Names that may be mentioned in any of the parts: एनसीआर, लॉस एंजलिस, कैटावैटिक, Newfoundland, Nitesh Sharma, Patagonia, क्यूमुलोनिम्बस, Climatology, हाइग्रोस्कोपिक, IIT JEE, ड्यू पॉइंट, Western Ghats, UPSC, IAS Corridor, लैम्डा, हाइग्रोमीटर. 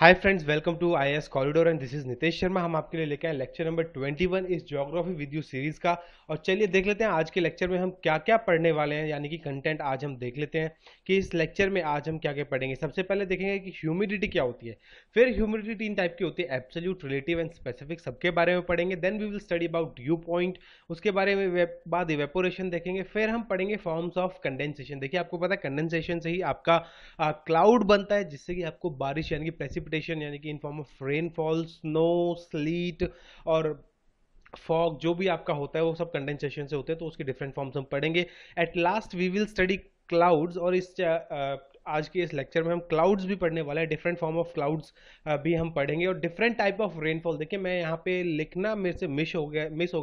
Hi friends, welcome to IS corridor and this is Nitesh Sharma. हम आपके लिए लेके आए लेक्चर नंबर 21 इस ज्योग्राफी विद यू सीरीज का। और चलिए देख लेते हैं आज के लेक्चर में हम क्या क्या पढ़ने वाले हैं, यानी कि कंटेंट आज हम देख लेते हैं कि इस लेक्चर में आज हम क्या क्या पढ़ेंगे। सबसे पहले देखेंगे कि ह्यूमिडिटी क्या होती है, फिर ह्यूमिडिटी तीन टाइप की होती है, एब्सोल्यूट, रिलेटिव एंड स्पेसिफिक, सबके बारे में पढ़ेंगे। Then we will study about ड्यू पॉइंट, उसके बारे में बाद इवेपोरेशन देखेंगे। फिर हम पढ़ेंगे फॉर्म्स ऑफ कंडेंसेशन। देखिए आपको पता है कंडेंसेशन से ही आपका क्लाउड बनता है, जिससे कि आपको बारिश यानी कि प्रेसिपिटेशन यानी कि in form of rainfall, snow, sleet और फॉग जो भी आपका होता है वो सब कंडेंसेशन से होते हैं। तो उसके डिफरेंट फॉर्म्स हम पढ़ेंगे। At last we will study clouds, और इस आज के इस लेक्चर में हम क्लाउड्स भी पढ़ने वाले हैं, डिफरेंट फॉर्म ऑफ क्लाउड्स भी हम पढ़ेंगे और डिफरेंट टाइप ऑफ रेनफॉल। देखिए मैं यहाँ पे लिखना मेरे से मिस हो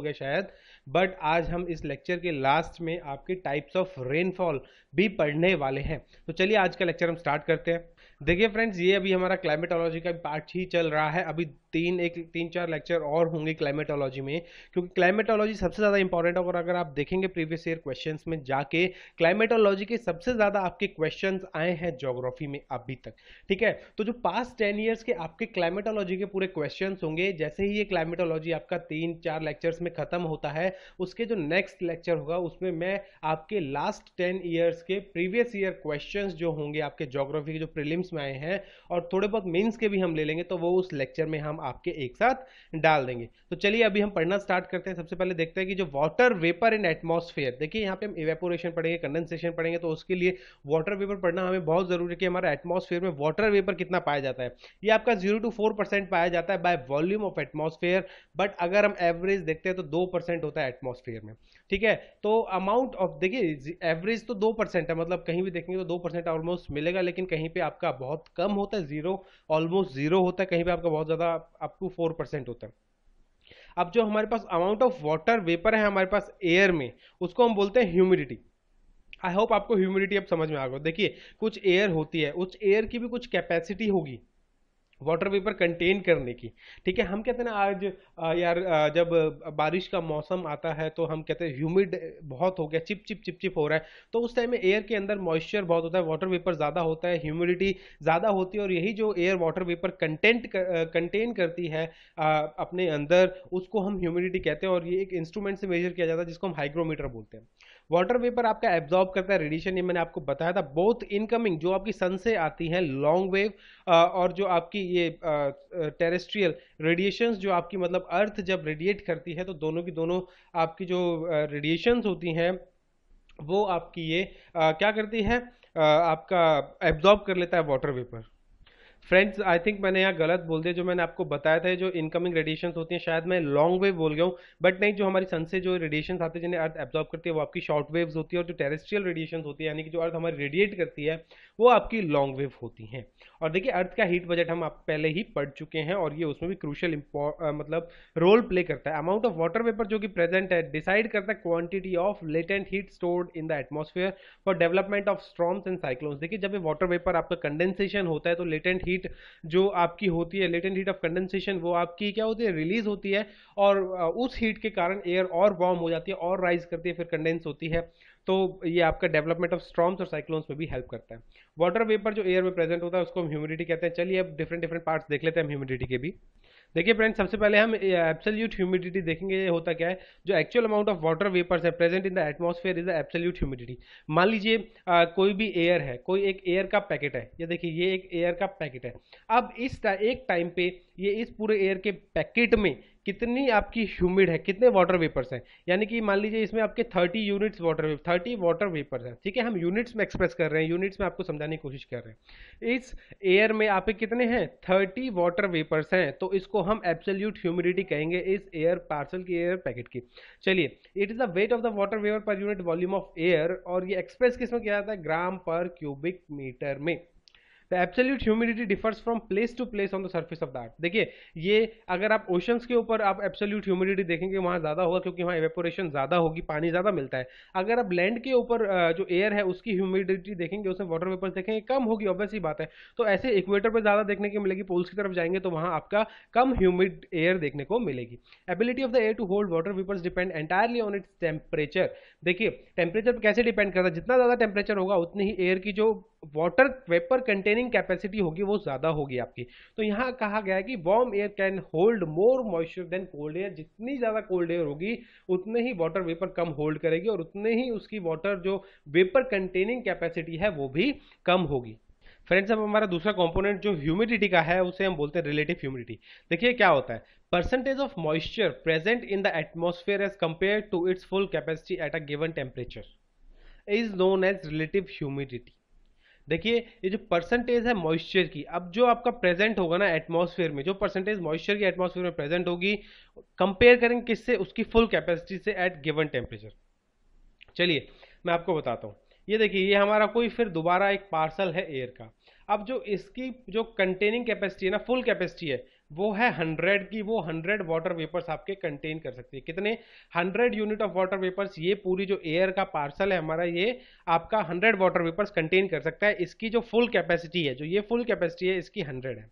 गया शायद, बट आज हम इस लेक्चर के लास्ट में आपके टाइप्स ऑफ रेनफॉल भी पढ़ने वाले हैं। तो चलिए आज का लेक्चर हम स्टार्ट करते हैं। देखिए फ्रेंड्स, ये अभी हमारा क्लाइमेटोलॉजी का पार्ट ही चल रहा है। अभी तीन चार लेक्चर और होंगे क्लाइमेटोलॉजी में, क्योंकि क्लाइमेटोलॉजी सबसे ज़्यादा इंपॉर्टेंट है। और अगर आप देखेंगे प्रीवियस ईयर क्वेश्चंस में जाके, क्लाइमेटोलॉजी के सबसे ज़्यादा आपके क्वेश्चंस आए हैं ज्योग्राफी में अभी तक, ठीक है। तो जो पास्ट 10 ईयर्स के आपके क्लाइमेटोलॉजी के पूरे क्वेश्चन होंगे, जैसे ही ये क्लाइमेटोलॉजी आपका 3-4 लेक्चर्स में खत्म होता है, उसके जो नेक्स्ट लेक्चर होगा उसमें मैं आपके लास्ट 10 ईयर्स के प्रीवियस ईयर क्वेश्चंस जो होंगे आपके ज्योग्राफी के, जो प्रीलिम्स में आए हैं और थोड़े बहुत मेंस के भी हम ले लेंगे, तो वो उस लेक्चर में हम आपके एक साथ डाल देंगे। तो चलिए अभी हम पढ़ना स्टार्ट करते हैं। सबसे पहले देखते हैं कि जो वाटर वेपर इन एटमॉस्फेयर, देखिए यहाँ पे हम इवेपोरेशन पढ़ेंगे, कंडेंसेशन पढ़ेंगे, तो उसके लिए वाटर वेपर पढ़ना हमें बहुत जरूरी है कि हमारा एटमॉस्फेयर में वाटर वेपर कितना पाया जाता है। ये आपका 0 to 4% पाया जाता है by volume of atmosphere, but अगर हम एवरेज देखते हैं तो 2% होता है एटमॉस्फेयर में, ठीक है। तो अमाउंट ऑफ, देखिए एवरेज तो 2% है, मतलब कहीं भी देखेंगे तो 2% ऑलमोस्ट मिलेगा, लेकिन कहीं पे आपका बहुत कम होता है, ऑलमोस्ट जीरो होता है, कहीं पे आपका बहुत ज्यादा अप टू 4% होता है। अब जो हमारे पास अमाउंट ऑफ वाटर वेपर है हमारे पास एयर में, उसको हम बोलते हैं ह्यूमिडिटी। आई होप आपको ह्यूमिडिटी अब समझ में आ गया। देखिए कुछ एयर होती है, उस एयर की भी कुछ कैपेसिटी होगी वाटर वेपर कंटेन करने की, ठीक है। हम कहते हैं ना आज जब बारिश का मौसम आता है तो हम कहते हैं ह्यूमिड बहुत हो गया, चिपचिप हो रहा है, तो उस टाइम में एयर के अंदर मॉइस्चर बहुत होता है, वाटर वेपर ज़्यादा होता है, ह्यूमिडिटी ज़्यादा होती है, और यही जो एयर वाटर वेपर कंटेन करती है अपने अंदर, उसको हम ह्यूमिडिटी कहते हैं। और ये एक इंस्ट्रूमेंट से मेजर किया जाता है जिसको हम हाइग्रोमीटर बोलते हैं। वाटर वेपर आपका एब्जॉर्ब करता है रेडिएशन, ये मैंने आपको बताया था, बोथ इनकमिंग जो आपकी सन से आती है लॉन्ग वेव, और जो आपकी ये टेरेस्ट्रियल रेडिएशंस जो आपकी, मतलब अर्थ जब रेडिएट करती है तो दोनों की दोनों आपकी जो रेडिएशंस होती हैं वो आपकी ये क्या करती है, आपका एब्जॉर्ब कर लेता है water vapour. Friends I think मैंने यहाँ गलत बोल दिया, जो मैंने आपको बताया था जो इनकमिंग रेडिएशंस होती हैं, शायद मैं लॉन्ग वेव बोल गया हूँ, बट नहीं, जो हमारी सन से जो रेडिएशंस आते हैं जिन्हें अर्थ एब्जॉर्ब करती है वो आपकी शॉर्ट वेव्स होती है, और जो टेरेस्ट्रियल रेडिएशंस होती है यानी कि जो अर्थ हमारी रेडिएट करती है वो आपकी लॉन्ग वेव होती हैं। और देखिए अर्थ का हीट बजट हम आप पहले ही पढ़ चुके हैं, और ये उसमें भी क्रूशियल मतलब रोल प्ले करता है। अमाउंट ऑफ वाटर वेपर जो कि प्रेजेंट है डिसाइड करता है quantity of latent heat stored in the atmosphere for development of storms and cyclones. देखिए जब वाटर वेपर आपका कंडेंसेशन होता है तो लेटेंट हीट जो आपकी होती है, लेटेंट हीट ऑफ कंडेंसेशन, वो आपकी क्या होती है, रिलीज होती है, और उस हीट के कारण एयर और वार्म हो जाती है और राइज करती है, फिर कंडेंस होती है। तो ये आपका डेवलपमेंट ऑफ स्टॉर्म्स और साइक्लोन्स में भी हेल्प करता है। वाटर वेपर जो एयर में प्रेजेंट होता है उसको हम ह्यूमिडिटी कहते हैं। चलिए अब डिफरेंट पार्ट्स देख लेते हैं हम ह्यूमिडिटी के भी। देखिए फ्रेंड्स सबसे पहले हम एब्सोल्यूट ह्यूमिडिटी देखेंगे, ये होता क्या है, जो actual amount of water vapours है present in the atmosphere is the absolute humidity. मान लीजिए कोई भी एयर है, कोई एक एयर का पैकेट है, ये देखिए ये एक एयर का पैकेट है। अब इस एक टाइम पे ये इस पूरे एयर के पैकेट में कितनी आपकी ह्यूमिड है, कितने वाटर वेपर्स हैं, यानी कि मान लीजिए इसमें आपके 30 वाटर वेपर्स हैं, ठीक है। हम यूनिट्स में एक्सप्रेस कर रहे हैं, यूनिट्स में आपको समझाने की कोशिश कर रहे हैं। इस एयर में आपके कितने हैं, 30 वाटर वेपर्स हैं, तो इसको हम एब्सोल्यूट ह्यूमिडिटी कहेंगे, इस एयर पार्सल की, एयर पैकेट की। चलिए it is the weight of the water vapour per unit volume of air, और ये एक्सप्रेस किस में किया जाता है, ग्राम पर क्यूबिक मीटर में। The absolute humidity differs from place to place on the surface of the earth. देखिए ये अगर आप ओशंस के ऊपर आप एब्सोल्यूट ह्यूमिडिटी देखेंगे वहाँ ज़्यादा होगा, क्योंकि वहाँ इवेपोरेशन ज़्यादा होगी, पानी ज़्यादा मिलता है। अगर आप लैंड के ऊपर जो एयर है उसकी ह्यूमिडिटी देखेंगे, उसमें वाटर वेपर्स देखेंगे कम होगी, ऑब्वियसली बात है। तो ऐसे इक्वेटर पर ज़्यादा देखने को मिलेगी, पोल्स की तरफ जाएंगे तो वहाँ आपका कम ह्यूमिड एयर देखने को मिलेगी। Ability of the air to hold water vapours depend entirely on its temperature. देखिए टेम्परेचर कैसे डिपेंड करता है, जितना ज़्यादा टेम्परेचर होगा उतनी ही एयर की जो वाटर वेपर कंटेनिंग कैपेसिटी होगी वो ज़्यादा होगी आपकी। तो यहाँ कहा गया है कि warm air can hold more moisture than cold air. जितनी ज़्यादा कोल्ड एयर होगी उतने ही वाटर वेपर कम होल्ड करेगी और उतने ही उसकी वाटर जो वेपर कंटेनिंग कैपेसिटी है वो भी कम होगी। फ्रेंड्स, अब हमारा दूसरा कंपोनेंट जो ह्यूमिडिटी का है उसे हम बोलते हैं रिलेटिव ह्यूमिडिटी। देखिए क्या होता है, percentage of moisture present in the atmosphere as compare to its full capacity at a given temperature is known as relative humidity. देखिए ये जो परसेंटेज है मॉइस्चर की, अब जो आपका प्रेजेंट होगा ना एटमॉस्फेयर में, जो परसेंटेज मॉइस्चर की एटमॉस्फेयर में प्रेजेंट होगी, कंपेयर करेंगे किससे, उसकी फुल कैपेसिटी से एट गिवन टेम्परेचर। चलिए मैं आपको बताता हूँ, ये देखिए ये हमारा कोई फिर दोबारा एक पार्सल है एयर का। अब जो इसकी जो कंटेनिंग कैपेसिटी है ना, फुल कैपेसिटी है वो है 100 की, वो 100 वाटर वेपर्स आपके कंटेन कर सकती है। कितने, 100 यूनिट ऑफ वाटर वेपर्स। ये पूरी जो एयर का पार्सल है हमारा, ये आपका 100 वाटर वेपर्स कंटेन कर सकता है। इसकी जो फुल कैपेसिटी है, जो ये फुल कैपेसिटी है इसकी 100 है,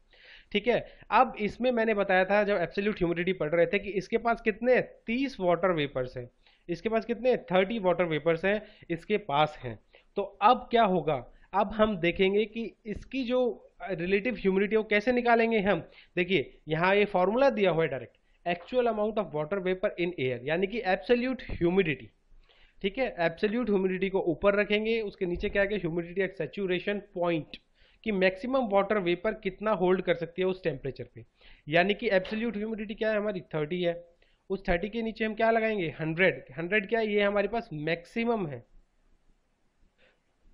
ठीक है। अब इसमें मैंने बताया था जब एब्सोल्यूट ह्यूमिडिटी पढ़ रहे थे कि इसके पास कितने 30 वाटर वेपर्स हैं, इसके पास कितने 30 वाटर वेपर्स हैं इसके पास हैं। तो अब क्या होगा, अब हम देखेंगे कि इसकी जो रिलेटिव ह्यूमिडिटी वो कैसे निकालेंगे हम। देखिए यहाँ ये फॉर्मूला दिया हुआ है direct, actual amount of water vapour in air, यानी कि एब्सोल्यूट ह्यूमिडिटी, ठीक है। एब्सोल्यूट ह्यूमिडिटी को ऊपर रखेंगे, उसके नीचे क्या है कि ह्यूमिडिटी एट सैचुरेशन पॉइंट, कि मैक्सिमम वाटर वेपर कितना होल्ड कर सकती है उस टेम्परेचर पे। यानी कि एब्सोल्यूट ह्यूमिडिटी क्या है हमारी 30 है, उस 30 के नीचे हम क्या लगाएंगे 100 क्या है, ये हमारे पास मैक्सिमम है।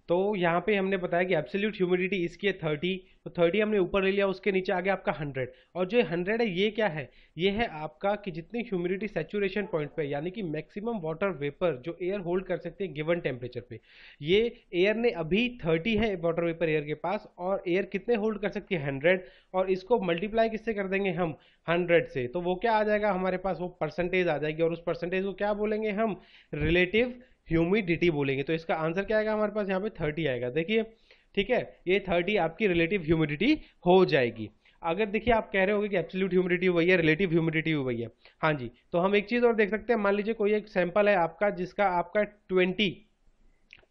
तो यहाँ पे हमने बताया कि एब्सोल्यूट ह्यूमिडिटी इसकी है 30, तो 30 हमने ऊपर ले लिया, उसके नीचे आ गया आपका 100, और जो 100 है ये क्या है, ये है आपका कि जितनी ह्यूमिडिटी सैचुरेशन पॉइंट पे, यानी कि मैक्सिमम वाटर वेपर जो एयर होल्ड कर सकते हैं गिवन टेम्परेचर पे। ये एयर ने अभी 30 है वाटर वेपर एयर के पास, और एयर कितने होल्ड कर सकती है 100, और इसको मल्टीप्लाई किससे कर देंगे हम 100 से, तो वो क्या आ जाएगा हमारे पास, वो परसेंटेज आ जाएगी, और उस परसेंटेज को क्या बोलेंगे हम, रिलेटिव ह्यूमिडिटी बोलेंगे। तो इसका आंसर क्या आएगा हमारे पास यहाँ पे 30 आएगा, देखिए, ठीक है। ये 30 आपकी रिलेटिव ह्यूमिडिटी हो जाएगी। अगर देखिए आप कह रहे होगे कि एब्सोल्यूट ह्यूमिडिटी वही है, रिलेटिव ह्यूमिडिटी वही है, हाँ जी। तो हम एक चीज़ और देख सकते हैं, मान लीजिए कोई एक सैंपल है आपका जिसका आपका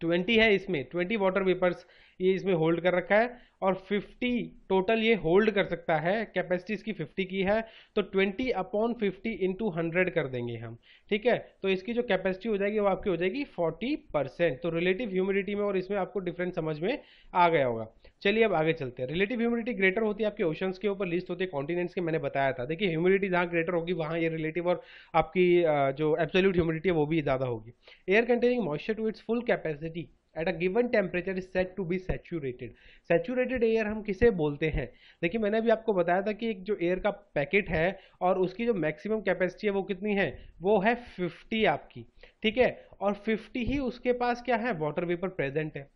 20 है, इसमें 20 वाटर वेपर्स ये इसमें होल्ड कर रखा है, और 50 टोटल ये होल्ड कर सकता है, कैपेसिटी इसकी 50 की है, तो 20/50 इंटू 100 कर देंगे हम, ठीक है। तो इसकी जो कैपेसिटी हो जाएगी वो आपकी हो जाएगी 40%। तो रिलेटिव ह्यूमिडिटी में और इसमें आपको डिफरेंस समझ में आ गया होगा। चलिए अब आगे चलते हैं। रिलेटिव ह्यूमिडिटी ग्रेटर होती है आपके ओशंस के ऊपर, लीस्ट होती है कॉन्टिनेंट्स के, मैंने बताया था। देखिए ह्यूमिडिटी जहाँ ग्रेटर होगी वहाँ ये रिलेटिव और आपकी जो एब्सोल्यूट ह्यूमिडिटी है वो भी ज़्यादा होगी। Air containing moisture to its full capacity at a given temperature is set to be saturated. Saturated air हम किसे बोलते हैं, देखिए मैंने अभी आपको बताया था कि एक जो एयर का पैकेट है और उसकी जो मैक्सिमम कैपेसिटी है वो कितनी है, वो है 50 आपकी, ठीक है, और 50 ही उसके पास क्या है वाटर वेपर प्रेजेंट है,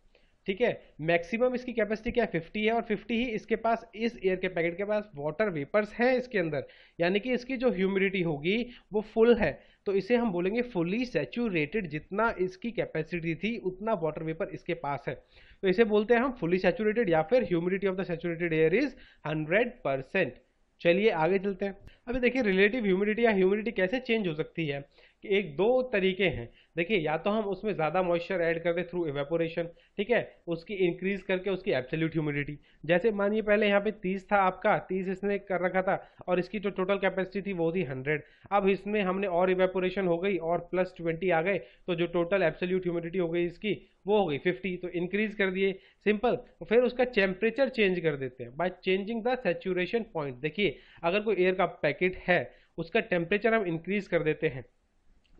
ठीक है। मैक्सिमम इसकी कैपेसिटी क्या है 50 है, और 50 ही इसके पास, इस एयर के पैकेट के पास वाटर वेपर्स हैं इसके अंदर, यानी कि इसकी जो ह्यूमिडिटी होगी वो फुल है, तो इसे हम बोलेंगे फुली सैचुरेटेड। जितना इसकी कैपेसिटी थी उतना वाटर वेपर इसके पास है, तो इसे बोलते हैं हम फुली सैचुरेटेड, या फिर humidity of the saturated air is 100%। चलिए आगे चलते हैं। अभी देखिए रिलेटिव ह्यूमिडिटी या ह्यूमिडिटी कैसे चेंज हो सकती है, कि एक दो तरीके हैं। देखिए या तो हम उसमें ज़्यादा मॉइस्चर ऐड कर दें थ्रू इवेपोरेशन, ठीक है, उसकी इंक्रीज करके उसकी एब्सोल्यूट ह्यूमिडिटी, जैसे मानिए पहले यहाँ पे 30 था आपका, 30 इसने कर रखा था और इसकी जो टोटल कैपेसिटी थी वो थी 100, अब इसमें हमने और इवेपोरेशन हो गई और प्लस 20 आ गए, तो जो टोटल एब्सोल्यूट ह्यूमिडिटी हो गई इसकी वो हो गई 50, तो इंक्रीज कर दिए सिंपल। फिर उसका टेम्परेचर चेंज कर देते हैं by changing the saturation point. देखिए अगर कोई एयर का पैकेट है उसका टेम्परेचर हम इंक्रीज कर देते हैं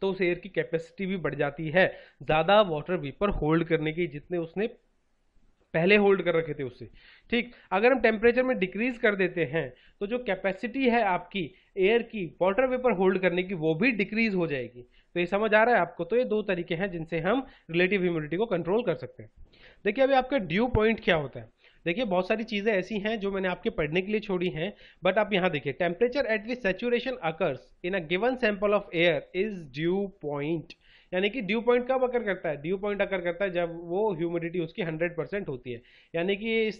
तो उस एयर की कैपेसिटी भी बढ़ जाती है ज़्यादा वाटर वेपर होल्ड करने की, जितने उसने पहले होल्ड कर रखे थे उससे, ठीक। अगर हम टेम्परेचर में डिक्रीज कर देते हैं तो जो कैपेसिटी है आपकी एयर की वाटर वेपर होल्ड करने की वो भी डिक्रीज हो जाएगी। तो ये समझ आ रहा है आपको। तो ये दो तरीके हैं जिनसे हम रिलेटिव ह्यूमिडिटी को कंट्रोल कर सकते हैं। देखिए अभी आपका ड्यू पॉइंट क्या होता है, देखिए बहुत सारी चीज़ें ऐसी हैं जो मैंने आपके पढ़ने के लिए छोड़ी हैं, बट आप यहाँ देखिए, temperature at which saturation occurs in a given sample of air is ड्यू पॉइंट। यानी कि ड्यू पॉइंट कब अकर करता है, ड्यू पॉइंट अकर करता है जब वो ह्यूमिडिटी उसकी 100% होती है, यानी कि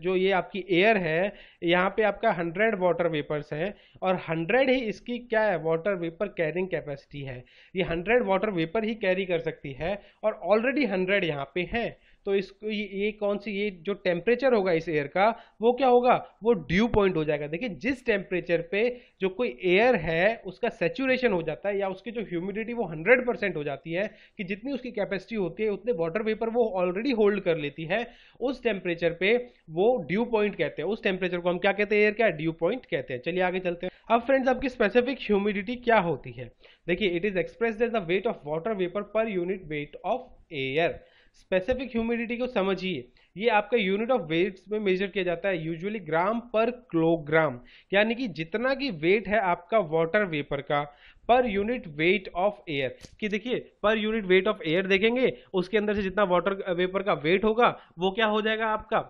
जो ये आपकी एयर है यहाँ पे आपका 100 वाटर वेपर्स हैं और 100 ही इसकी क्या है वाटर वेपर कैरिंग कैपेसिटी है, ये 100 वाटर वेपर ही कैरी कर सकती है और ऑलरेडी 100 यहाँ पे हैं, तो इसको ये कौन सी, ये जो टेम्परेचर होगा इस एयर का वो क्या होगा, वो ड्यू पॉइंट हो जाएगा। देखिए जिस टेम्परेचर पे जो कोई एयर है उसका सेचुरेशन हो जाता है या उसकी जो ह्यूमिडिटी वो 100% हो जाती है कि जितनी उसकी कैपेसिटी होती है उतने वाटर वेपर वो ऑलरेडी होल्ड कर लेती है, उस टेम्परेचर पे वो ड्यू पॉइंट कहते हैं। उस टेम्परेचर को हम क्या कहते हैं, एयर का ड्यू पॉइंट कहते हैं। चलिए आगे चलते हैं। अब फ्रेंड्स आपकी स्पेसिफिक ह्यूमिडिटी क्या होती है, देखिए it is expressed as the weight of water vapour per unit weight of air. Specific humidity को समझिए, ये आपका यूनिट ऑफ वेट्स में मेजर किया जाता है, यूजुअली ग्राम पर किलोग्राम, यानी कि जितना की वेट है आपका वाटर वेपर का पर यूनिट वेट ऑफ एयर। कि देखिए पर यूनिट वेट ऑफ एयर देखेंगे, उसके अंदर से जितना वाटर वेपर का वेट होगा वो क्या हो जाएगा आपका,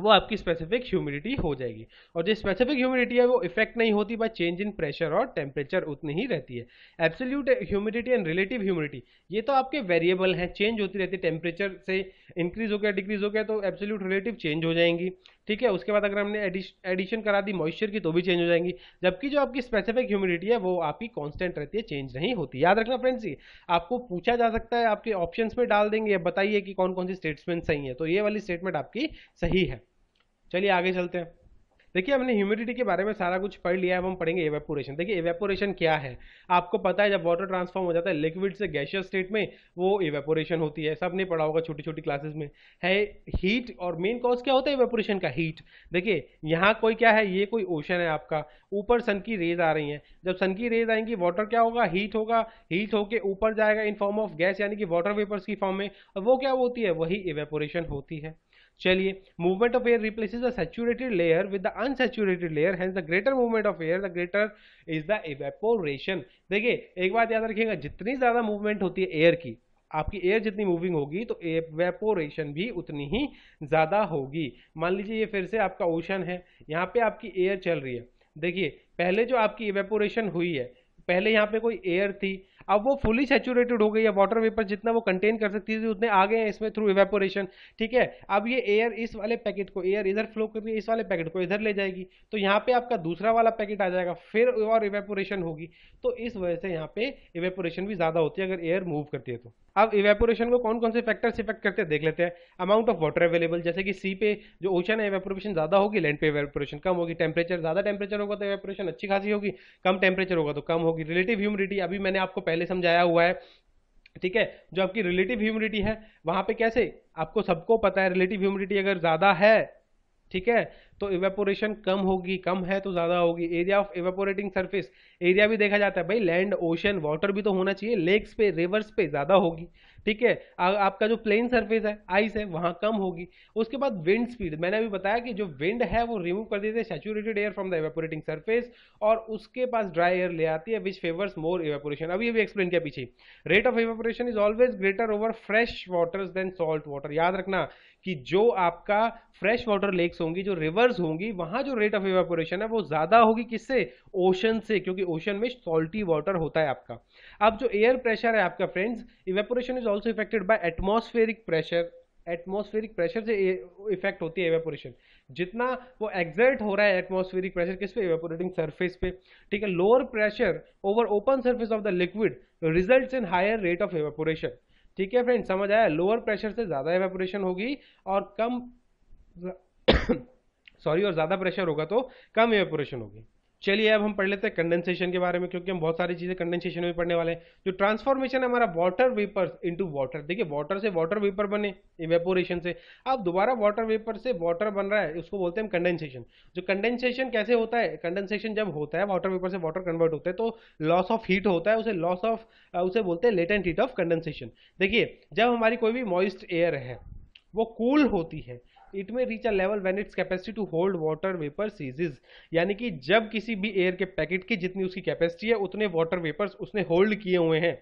वो आपकी स्पेसिफिक ह्यूमिडिटी हो जाएगी। और जो स्पेसिफिक ह्यूमिडिटी है वो इफेक्ट नहीं होती बाय चेंज इन प्रेशर और टेम्परेचर, उतनी ही रहती है। Absolute humidity and relative humidity ये तो आपके वेरिएबल हैं, चेंज होती रहती है, टेम्परेचर से इंक्रीज हो गया डिक्रीज हो गया तो एब्सोल्यूट रिलेटिव चेंज हो जाएंगी, ठीक है। उसके बाद अगर हमने एडिशन करा दी मॉइस्चर की तो भी चेंज हो जाएंगी, जबकि जो आपकी स्पेसिफिक ह्यूमिडिटी है वो आपकी कांस्टेंट रहती है, चेंज नहीं होती। याद रखना फ्रेंड्स, ये आपको पूछा जा सकता है, आपके ऑप्शंस में डाल देंगे बताइए कि कौन कौन सी स्टेटमेंट सही है, तो ये वाली स्टेटमेंट आपकी सही है। चलिए आगे चलते हैं। देखिए हमने ह्यूमिडिटी के बारे में सारा कुछ पढ़ लिया है, अब हम पढ़ेंगे एवेपोरेशन। देखिए एवेपोरेशन क्या है, आपको पता है जब वाटर ट्रांसफॉर्म हो जाता है लिक्विड से गैसियस स्टेट में वो एवेपोरेशन होती है, सबने पढ़ा होगा छोटी छोटी क्लासेस में है। हीट और मेन कॉज क्या होता है एवेपोरेशन का, हीट। देखिए यहाँ कोई क्या है, ये कोई ओशन है आपका, ऊपर सन की रेज आ रही है, जब सन की रेज आएंगी वाटर क्या होगा, हीट होके ऊपर जाएगा इन फॉर्म ऑफ गैस यानी कि वाटर वेपर्स की फॉर्म में, और वो क्या होती है, वही एवेपोरेशन होती है। चलिए movement of air replaces the saturated layer with the unsaturated layer, hence the greater movement of air the greater is the evaporation. देखिए एक बात याद रखिएगा, जितनी ज्यादा मूवमेंट होती है एयर की, आपकी एयर जितनी मूविंग होगी तो एवेपोरेशन भी उतनी ही ज्यादा होगी। मान लीजिए ये फिर से आपका ओशन है, यहाँ पे आपकी एयर चल रही है, देखिए पहले जो आपकी इवेपोरेशन हुई है, पहले यहाँ पे कोई एयर थी, अब वो फुली सैचुरेटेड हो गई है, वाटर वेपर जितना वो कंटेन कर सकती थी उतने आ गए हैं इसमें थ्रू इवेपोरेशन, ठीक है। अब ये एयर इस वाले पैकेट को, एयर इधर फ्लो कर रही है, इस वाले पैकेट को इधर ले जाएगी तो यहाँ पे आपका दूसरा वाला पैकेट आ जाएगा, फिर और इवेपोरेशन होगी, तो इस वजह से यहाँ पे इवेपोरेशन भी ज्यादा होती है अगर एयर मूव करती है तो। अब इवेपोरेशन को कौन कौन से फैक्टर्स इफेक्ट करते हैं देख लेते हैं। अमाउंट ऑफ वाटर अवेलेबल, जैसे कि सी पे जो ओशन है इवेपोरेशन ज्यादा होगी, लैंड पे इवेपोरेशन कम होगी। टेम्परेचर, ज्यादा टेम्परेचर होगा तो इवेपोरेशन अच्छी खासी होगी, कम टेम्परेचर होगा तो कम होगी। रिलेटिव ह्यूमिडिटी अभी मैंने आपको पहले समझाया हुआ है, ठीक है। जो आपकी रिलेटिव ह्यूमिडिटी है वहां पे कैसे, आपको सबको पता है रिलेटिव ह्यूमिडिटी अगर ज्यादा है, ठीक है, तो इवेपोरेशन कम होगी, कम है तो ज्यादा होगी। Area of evaporating surface, area भी देखा जाता है भाई, लैंड ओशन वाटर भी तो होना चाहिए, लेक्स पे रिवर्स पे ज्यादा होगी, ठीक है। आपका जो प्लेन सरफेस है आइस है वहां कम होगी। उसके बाद विंड स्पीड, मैंने अभी बताया कि जो विंड है वो रिमूव कर देते हैं saturated air from the evaporating surface और उसके पास ड्राई एयर ले आती है विच फेवर्स मोर इवेपोरेशन, अभी ये भी एक्सप्लेन किया पीछे। Rate of evaporation is always greater over fresh waters than salt water. याद रखना कि जो आपका फ्रेश वाटर लेक्स होंगी, जो रिवर्स होंगी, वहां जो रेट ऑफ इवेपोरेशन है वो ज्यादा होगी, किससे, ओशन से, क्योंकि ओशन में सॉल्टी वाटर होता है आपका। अब जो एयर प्रेशर है आपका friends, evaporation is also affected by atmospheric pressure. Atmospheric pressure से इफेक्ट होती है इवेपोरेशन, जितना वो एक्सर्ट हो रहा है एटमॉस्फेरिक प्रेशर किस पे, इवेपोरेटिंग सरफेस पे, ठीक है। Lower pressure over open surface of the liquid results in higher rate of evaporation, ठीक है फ्रेंड्स, समझ आया। लोअर प्रेशर से ज्यादा इवेपोरेशन होगी और कम सॉरी और ज्यादा प्रेशर होगा तो कम इवेपोरेशन होगी। चलिए अब हम पढ़ लेते हैं कंडेंसेशन के बारे में, क्योंकि हम बहुत सारी चीजें कंडेंसेशन में पढ़ने वाले हैं। जो ट्रांसफॉर्मेशन है हमारा वाटर वेपर्स इनटू वाटर, देखिए वाटर से वाटर वेपर बने इवेपोरेशन से, अब दोबारा वाटर वेपर से वाटर बन रहा है, उसको बोलते हैं हम कंडेंसेशन। जो कंडेंसेशन कैसे होता है, कंडेंसेशन जब होता है वाटर वेपर से वाटर कन्वर्ट होता है तो लॉस ऑफ हीट होता है, उसे लॉस ऑफ उसे बोलते हैं लेटेंट हीट ऑफ कंडेंसेशन। देखिए जब हमारी कोई भी मॉइस्ट एयर है वो कूल होती है, it may reach a level when its capacity to hold water vapour ceases, यानी कि जब किसी भी एयर के पैकेट की जितनी उसकी कैपेसिटी है उतने वाटर वेपर्स उसने होल्ड किए हुए हैं,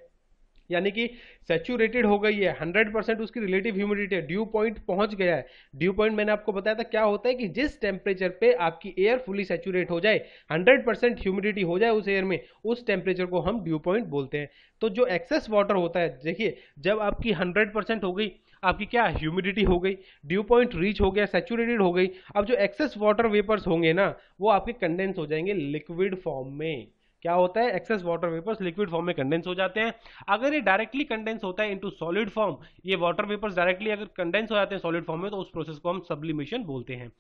यानी कि सैचुरेटेड हो गई है, 100% उसकी रिलेटिव ह्यूमिडिटी है, ड्यू पॉइंट पहुंच गया है। ड्यू पॉइंट मैंने आपको बताया था क्या होता है कि जिस टेम्परेचर पे आपकी एयर फुली सैचुरेट हो जाए, 100% ह्यूमिडिटी हो जाए उस एयर में, उस टेम्परेचर को हम ड्यू पॉइंट बोलते हैं। तो जो एक्सेस वाटर होता है, देखिए जब आपकी 100% हो गई आपकी क्या ह्यूमिडिटी हो गई, ड्यू पॉइंट रीच हो गया, सैचुरेटेड हो गई, अब जो एक्सेस वाटर वेपर्स होंगे ना वो आपके कंडेंस हो जाएंगे लिक्विड फॉर्म में, क्या होता है, excess water vapours liquid form में कंडेंस हो जाते हैं। अगर ये डायरेक्टली कंडेंस होता है इनटू सॉलिड फॉर्म, ये वाटर वेपर्स डायरेक्टली अगर कंडेंस हो जाते हैं सॉलिड फॉर्म में, तो उस प्रोसेस को हम सब्लिमेशन बोलते हैं।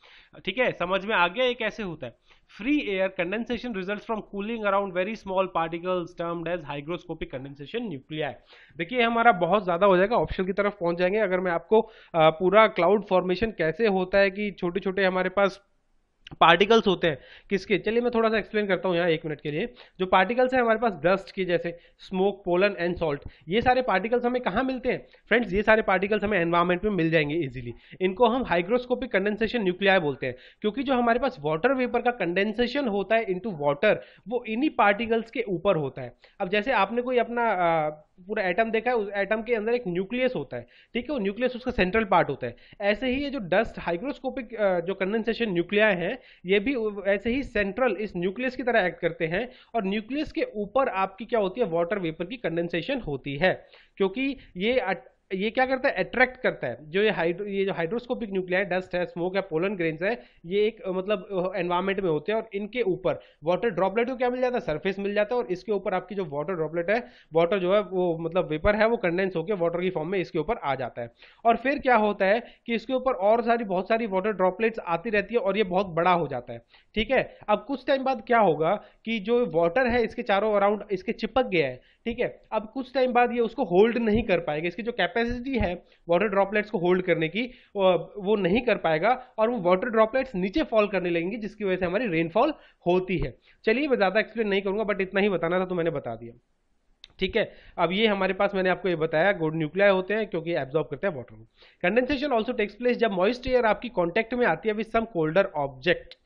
ठीक है, समझ में आ गया ये कैसे होता है। Free air condensation results from cooling around very small particles termed as हाइग्रोस्कोपिक condensation nuclei. देखिए हमारा बहुत ज्यादा हो जाएगा, ऑप्शन की तरफ पहुंच जाएंगे। अगर मैं आपको पूरा क्लाउड फॉर्मेशन कैसे होता है कि छोटे छोटे हमारे पास पार्टिकल्स होते हैं किसके, चलिए मैं थोड़ा सा एक्सप्लेन करता हूँ यहाँ 1 मिनट के लिए। जो पार्टिकल्स हैं हमारे पास डस्ट के, जैसे स्मोक, पोलन एंड सॉल्ट, ये सारे पार्टिकल्स हमें कहाँ मिलते हैं फ्रेंड्स, ये सारे पार्टिकल्स हमें एनवायरमेंट में मिल जाएंगे इजीली। इनको हम हाइग्रोस्कोपिक कंडेंसेशन न्यूक्लियाई बोलते हैं, क्योंकि जो हमारे पास वाटर वेपर का कंडेंसेशन होता है इनटू वाटर, वो इन्हीं पार्टिकल्स के ऊपर होता है। अब जैसे आपने कोई अपना पूरा एटम देखा है, उस एटम के अंदर एक न्यूक्लियस होता है, ठीक है, वो न्यूक्लियस उसका सेंट्रल पार्ट होता है। ऐसे ही ये जो डस्ट हाइग्रोस्कोपिक जो कंडेंसेशन न्यूक्लियाई हैं, ये भी ऐसे ही सेंट्रल इस न्यूक्लियस की तरह एक्ट करते हैं, और न्यूक्लियस के ऊपर आपकी क्या होती है, वाटर वेपर की कंडेंसेशन होती है, क्योंकि ये क्या करता है, अट्रैक्ट करता है। जो ये जो हाइड्रोस्कोपिक न्यूक्लियाई, डस्ट है, स्मोक है, पोलन ग्रेन्स है, ये एक मतलब एनवायरमेंट में होते हैं, और इनके ऊपर वाटर ड्रॉपलेट को क्या मिल जाता है, सरफेस मिल जाता है, और इसके ऊपर आपकी जो वाटर ड्रॉपलेट है, वाटर जो है वो मतलब वेपर है, वो कंडेंस होकर वाटर की फॉर्म में इसके ऊपर आ जाता है। और फिर क्या होता है कि इसके ऊपर और सारी बहुत सारी वाटर ड्रॉपलेट्स आती रहती है, और ये बहुत बड़ा हो जाता है। ठीक है, अब कुछ टाइम बाद क्या होगा कि जो वाटर है इसके चारों अराउंड इसके चिपक गया है, ठीक है, अब कुछ टाइम बाद ये उसको होल्ड नहीं कर पाएगा, इसकी जो कैपेसिटी है वाटर ड्रॉपलेट्स को होल्ड करने की वो नहीं कर पाएगा, और वो वाटर ड्रॉपलेट्स नीचे फॉल करने लगेंगी, जिसकी वजह से हमारी रेनफॉल होती है। चलिए मैं ज़्यादा एक्सप्लेन नहीं करूँगा, बट इतना ही बताना था तो मैंने बता दिया। ठीक है, अब ये हमारे पास मैंने आपको ये बताया गुड न्यूक्लियाई होते हैं, क्योंकि एब्जॉर्ब करते हैं water. Condensation also takes place जब मॉइस्ट एयर आपकी कॉन्टैक्ट में आती है विद सम कोल्डर ऑब्जेक्ट,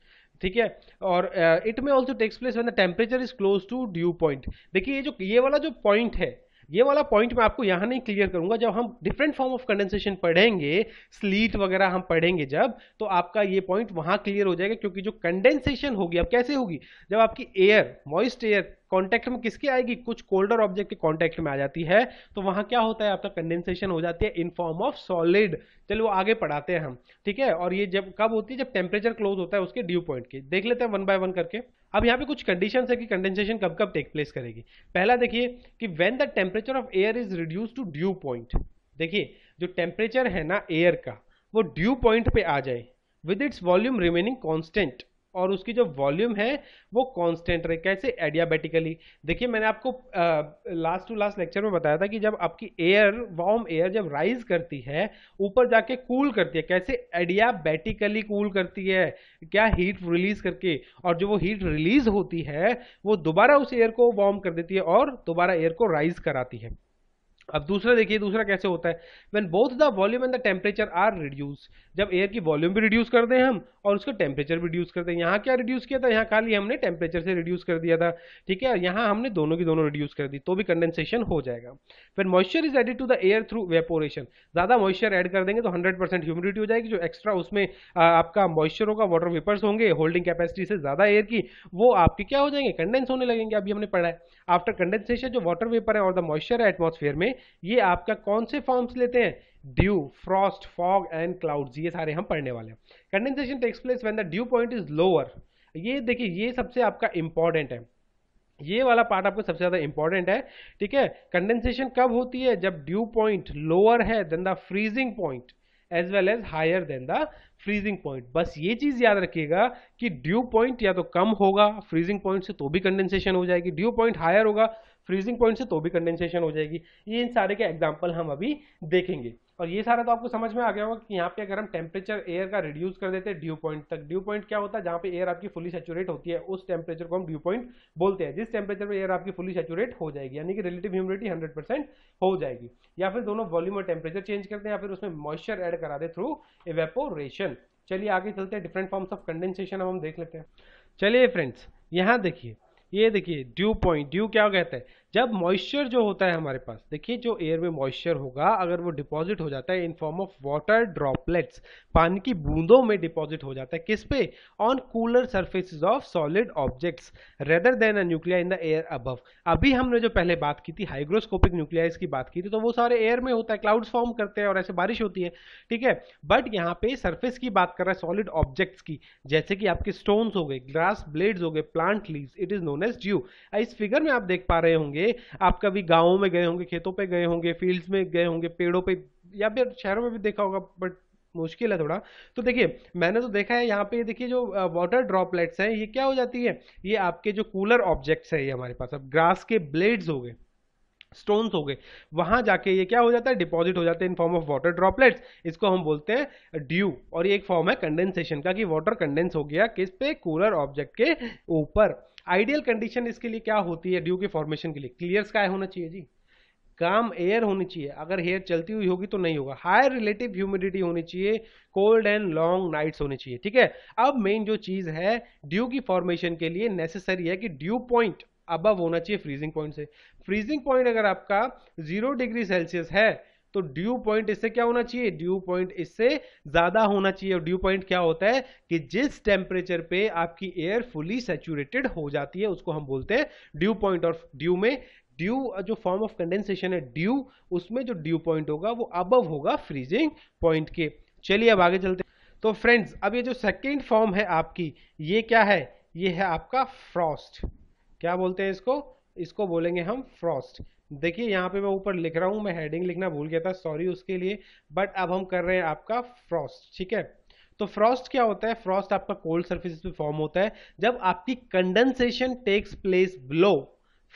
ठीक है, और it may also takes place when the temperature is close to ड्यू पॉइंट। देखिए ये वाला जो पॉइंट है, ये वाला पॉइंट मैं आपको यहाँ नहीं क्लियर करूंगा, जब हम डिफरेंट फॉर्म ऑफ कंडेंसेशन पढ़ेंगे, स्लीट वगैरह हम पढ़ेंगे जब, तो आपका ये पॉइंट वहाँ क्लियर हो जाएगा, क्योंकि जो कंडेंसेशन होगी अब कैसे होगी, जब आपकी एयर, मॉइस्ट एयर कॉन्टैक्ट में किसके आएगी, कुछ कोल्डर ऑब्जेक्ट के कॉन्टैक्ट में आ जाती है, तो वहाँ क्या होता है आपका कंडेंसेशन हो जाती है इन फॉर्म ऑफ सॉलिड। चलो वो आगे पढ़ाते हैं हम, ठीक है, और ये जब कब होती है, जब टेम्परेचर क्लोज होता है उसके ड्यू पॉइंट के। देख लेते हैं वन बाय वन करके। अब यहाँ पे कुछ कंडीशंस है कि कंडेंसेशन कब कब टेक प्लेस करेगी। पहला देखिए कि when the temperature of air is reduce to ड्यू पॉइंट। देखिए जो टेम्परेचर है ना एयर का, वो ड्यू पॉइंट पे आ जाए with its volume remaining constant, और उसकी जो वॉल्यूम है वो कांस्टेंट रहे। कैसे, एडियाबैटिकली। देखिए मैंने आपको लास्ट टू लास्ट लेक्चर में बताया था कि जब आपकी एयर, वार्म एयर जब राइज करती है ऊपर जाके कूल करती है, कैसे, एडियाबैटिकली कूल करती है, क्या, हीट रिलीज करके, और जो वो हीट रिलीज होती है वो दोबारा उस एयर को वार्म कर देती है और दोबारा एयर को राइज कराती है। अब दूसरा देखिए, दूसरा कैसे होता है, when both the volume and the temperature are reduce. जब एयर की वॉल्यूम भी रिड्यूस कर दें हम और उसका टेम्परेचर भी रिड्यूस कर दें। यहाँ क्या रिड्यूस किया था, यहाँ खाली हमने टेम्परेचर से रिड्यूस कर दिया था, ठीक है, यहाँ हमने दोनों की दोनों रिड्यूस कर दी, तो भी कंडेंसेशन हो जाएगा। When moisture is added to the air through evaporation, ज़्यादा मॉइस्चर ऐड कर देंगे तो 100% ह्यूमिडिटी हो जाएगी, जो एक्स्ट्रा उसमें आपका मॉइस्चर होगा, वाटर वेपर्स होंगे होल्डिंग कैपेसिटी से ज़्यादा एयर की, वो आपके क्या हो जाएंगे, कंडेंस होने लगेंगे। अभी हमने पढ़ा है आफ्टर कंडेंसेशन जो वाटर वेपर है और द मॉइस्चर है एटमॉस्फेयर में, ये आपका कौन से फॉर्म्स लेते हैं, dew, frost, fog and clouds, ये सारे हम पढ़ने वाले हैं। Condensation takes place when the ड्यू पॉइंट is lower. ये देखिए ये सबसे आपका इंपॉर्टेंट है, ये वाला पार्ट आपको सबसे ज्यादा इंपॉर्टेंट है, ठीक है। कंडेंसेशन कब होती है, जब ड्यू पॉइंट लोअर है than the freezing point as well as higher than the freezing point. बस ये चीज़ याद रखिएगा कि ड्यू पॉइंट या तो कम होगा फ्रीजिंग पॉइंट से तो भी कंडेंसेशन हो जाएगी, ड्यू पॉइंट हायर होगा फ्रीजिंग पॉइंट से तो भी कंडेंसेशन हो जाएगी। ये इन सारे के एग्जाम्पल हम अभी देखेंगे, और ये सारा तो आपको समझ में आ गया होगा कि यहाँ पे अगर हम टेम्परेचर एयर का रिड्यूस कर देते हैं ड्यू पॉइंट तक, ड्यू पॉइंट क्या होता है, जहाँ पे एयर आपकी फुली सैचुरेट होती है उस टेम्परेचर को हम ड्यू पॉइंट बोलते हैं। जिस टेम्परेचर पे एयर आपकी फुली सैचुरेट हो जाएगी, यानी कि रिलेटिव ह्यूमिडिटी 100% हो जाएगी, या फिर दोनों वॉल्यूम और टेम्परेचर चेंज करते हैं, या फिर उसमें मॉइस्चर ऐड करा दे थ्रू इवेपोरेशन। चलिए आगे चलते हैं, डिफरेंट फॉर्म्स ऑफ कंडेंसेशन हम देख लेते हैं। चलिए फ्रेंड्स यहाँ देखिए, ये देखिए ड्यू पॉइंट, ड्यू क्या कहता है, जब मॉइस्चर जो होता है हमारे पास, देखिए जो एयर में मॉइस्चर होगा अगर वो डिपॉजिट हो जाता है in form of water droplets, पानी की बूंदों में डिपॉजिट हो जाता है, किस पे? On cooler surfaces of solid objects rather than a nuclei in the air above. अभी हमने जो पहले बात की थी हाइग्रोस्कोपिक न्यूक्लियाइज की बात की थी, तो वो सारे एयर में होता है, क्लाउड्स फॉर्म करते हैं और ऐसे बारिश होती है, ठीक है। बट यहाँ पे सर्फेस की बात कर रहा है, सॉलिड ऑब्जेक्ट्स की, जैसे कि आपके स्टोन्स हो गए, ग्रास ब्लेड्स हो गए, plant leaves, it is known as dew. इस फिगर में आप देख पा रहे होंगे, आप कभी गाँवों में गए होंगे, खेतों पे गए होंगे, फील्ड्स में गए होंगे, पेड़ों पे या फिर शहरों में भी देखा होगा, बट मुश्किल है थोड़ा। तो देखिए मैंने तो देखा है यहाँ पे, देखिए जो वाटर ड्रॉपलेट्स हैं ये क्या हो जाती है, ये आपके जो कूलर ऑब्जेक्ट्स है ये हमारे पास, अब ग्रास के ब्लेड्स हो गए, स्टोन्स हो गए, वहां जाके ये क्या हो जाता है, डिपॉजिट हो जाते हैं in form of water droplets. इसको हम बोलते हैं ड्यू, और ये एक फॉर्म है कंडेंसेशन का, कि वाटर कंडेंस हो गया किस पे, कूलर ऑब्जेक्ट के ऊपर। आइडियल कंडीशन इसके लिए क्या होती है ड्यू के फॉर्मेशन के लिए? क्लियर स्काई होना चाहिए जी, काम एयर होनी चाहिए, अगर एयर चलती हुई होगी तो नहीं होगा, हाई रिलेटिव ह्यूमिडिटी होनी चाहिए, कोल्ड एंड लॉन्ग नाइट्स होनी चाहिए, ठीक है। अब मेन जो चीज़ है ड्यू की फॉर्मेशन के लिए नेसेसरी है कि ड्यू पॉइंट अबव होना चाहिए फ्रीजिंग पॉइंट से। फ्रीजिंग पॉइंट अगर आपका 0 डिग्री सेल्सियस है तो ड्यू पॉइंट इससे क्या होना चाहिए, ड्यू पॉइंट इससे ज्यादा होना चाहिए। और ड्यू पॉइंट क्या होता है कि जिस टेम्परेचर पे आपकी एयर फुली सैचुरेटेड हो जाती है उसको हम बोलते हैं ड्यू पॉइंट। और ड्यू में ड्यू जो फॉर्म ऑफ कंडेंसेशन है ड्यू, उसमें जो ड्यू पॉइंट होगा वो अबव होगा फ्रीजिंग पॉइंट के। चलिए अब आगे चलते हैं। तो फ्रेंड्स अब ये जो सेकेंड फॉर्म है आपकी, ये क्या है, ये है आपका फ्रॉस्ट। क्या बोलते हैं इसको? इसको बोलेंगे हम फ्रॉस्ट। देखिए यहाँ पे मैं ऊपर लिख रहा हूँ, मैं हेडिंग लिखना भूल गया था, सॉरी उसके लिए, बट अब हम कर रहे हैं आपका फ्रॉस्ट, ठीक है। तो फ्रॉस्ट क्या होता है? फ्रॉस्ट आपका कोल्ड सर्फेस पे फॉर्म होता है जब आपकी condensation takes place below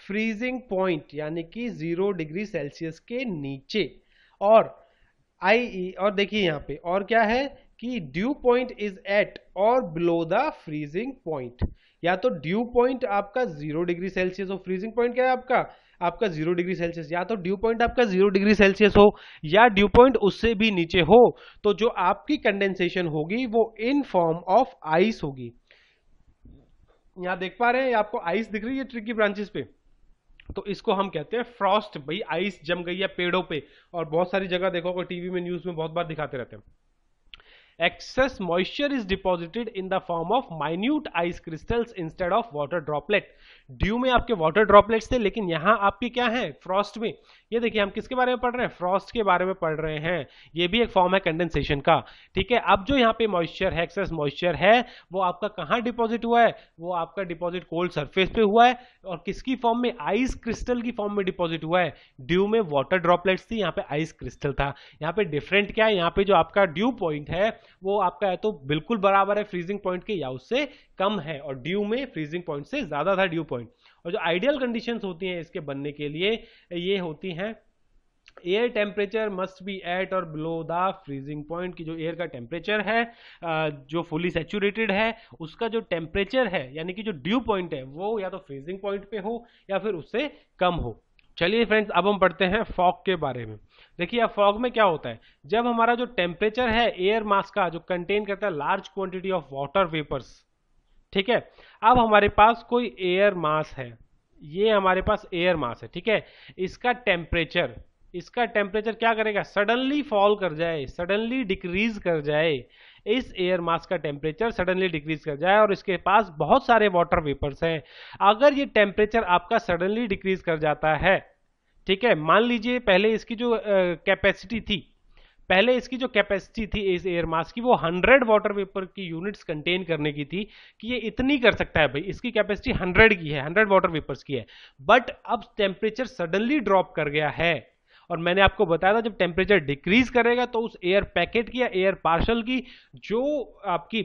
freezing point, यानी कि 0 डिग्री सेल्सियस के नीचे। और देखिए यहाँ पे और क्या है कि ड्यू पॉइंट इज एट और बिलो द फ्रीजिंग पॉइंट। या तो ड्यू पॉइंट आपका 0 डिग्री सेल्सियस हो, फ्रीजिंग पॉइंट क्या है आपका, आपका 0 डिग्री सेल्सियस, या तो ड्यू पॉइंट आपका 0 डिग्री सेल्सियस हो या ड्यू पॉइंट उससे भी नीचे हो, तो जो आपकी कंडेंसेशन होगी वो इन फॉर्म ऑफ आइस होगी। यहाँ देख पा रहे हैं आपको आइस दिख रही है ट्री की ब्रांचेस पे, तो इसको हम कहते हैं फ्रॉस्ट। भाई आइस जम गई है पेड़ों पे, और बहुत सारी जगह देखोगे टीवी में, न्यूज में बहुत बार दिखाते रहते हैं। Excess moisture is deposited in the form of minute ice crystals instead of water droplet. Dew में आपके water droplets थे, लेकिन यहाँ आपके क्या हैं? Frost में। ये देखिए हम किसके बारे में पढ़ रहे हैं? Frost के बारे में पढ़ रहे हैं। ये भी एक form है condensation का, ठीक है। अब जो यहाँ पे moisture है, excess moisture है, वो आपका कहाँ deposit हुआ है? वो आपका deposit cold surface पे हुआ है, और किसकी form में? Ice crystal की form में deposit हुआ है। Dew में water droplets थी, यहाँ पे ice crystal था। यहाँ पे different क्या है? यहाँ पे जो आपका dew point है वो आपका है तो बिल्कुल बराबर है फ्रीजिंग पॉइंट के या उससे कम है, और ड्यू में फ्रीजिंग पॉइंट से ज्यादा था ड्यू पॉइंट। और जो आइडियल कंडीशंस होती हैं इसके बनने के लिए ये होती हैं, air temperature must be at और बिलो द फ्रीजिंग पॉइंट, की जो एयर का टेम्परेचर है जो फुली सैचुरेटेड है उसका जो टेम्परेचर है यानी कि जो ड्यू पॉइंट है वो या तो फ्रीजिंग पॉइंट पे हो या फिर उससे कम हो। चलिए फ्रेंड्स अब हम पढ़ते हैं फॉग के बारे में। देखिए अब फॉग में क्या होता है, जब हमारा जो टेम्परेचर है एयर मास का जो कंटेन करता है large quantity of water vapours, ठीक है। अब हमारे पास कोई एयर मास है, ये हमारे पास एयर मास है, ठीक है। इसका टेम्परेचर क्या करेगा, सडनली फॉल कर जाए, सडनली डिक्रीज कर जाए, इस एयर मास का टेम्परेचर सडनली डिक्रीज कर जाए और इसके पास बहुत सारे वाटर वेपर्स हैं। अगर ये टेम्परेचर आपका सडनली डिक्रीज कर जाता है, ठीक है, मान लीजिए पहले इसकी जो कैपेसिटी थी, इस एयर मास की वो 100 वाटर वेपर की यूनिट्स कंटेन करने की थी, कि ये इतनी कर सकता है भाई, इसकी कैपेसिटी 100 की है, 100 वाटर वेपर्स की है। बट अब टेम्परेचर सडनली ड्रॉप कर गया है, और मैंने आपको बताया था जब टेम्परेचर डिक्रीज करेगा तो उस एयर पैकेट की या एयर पार्शल की जो आपकी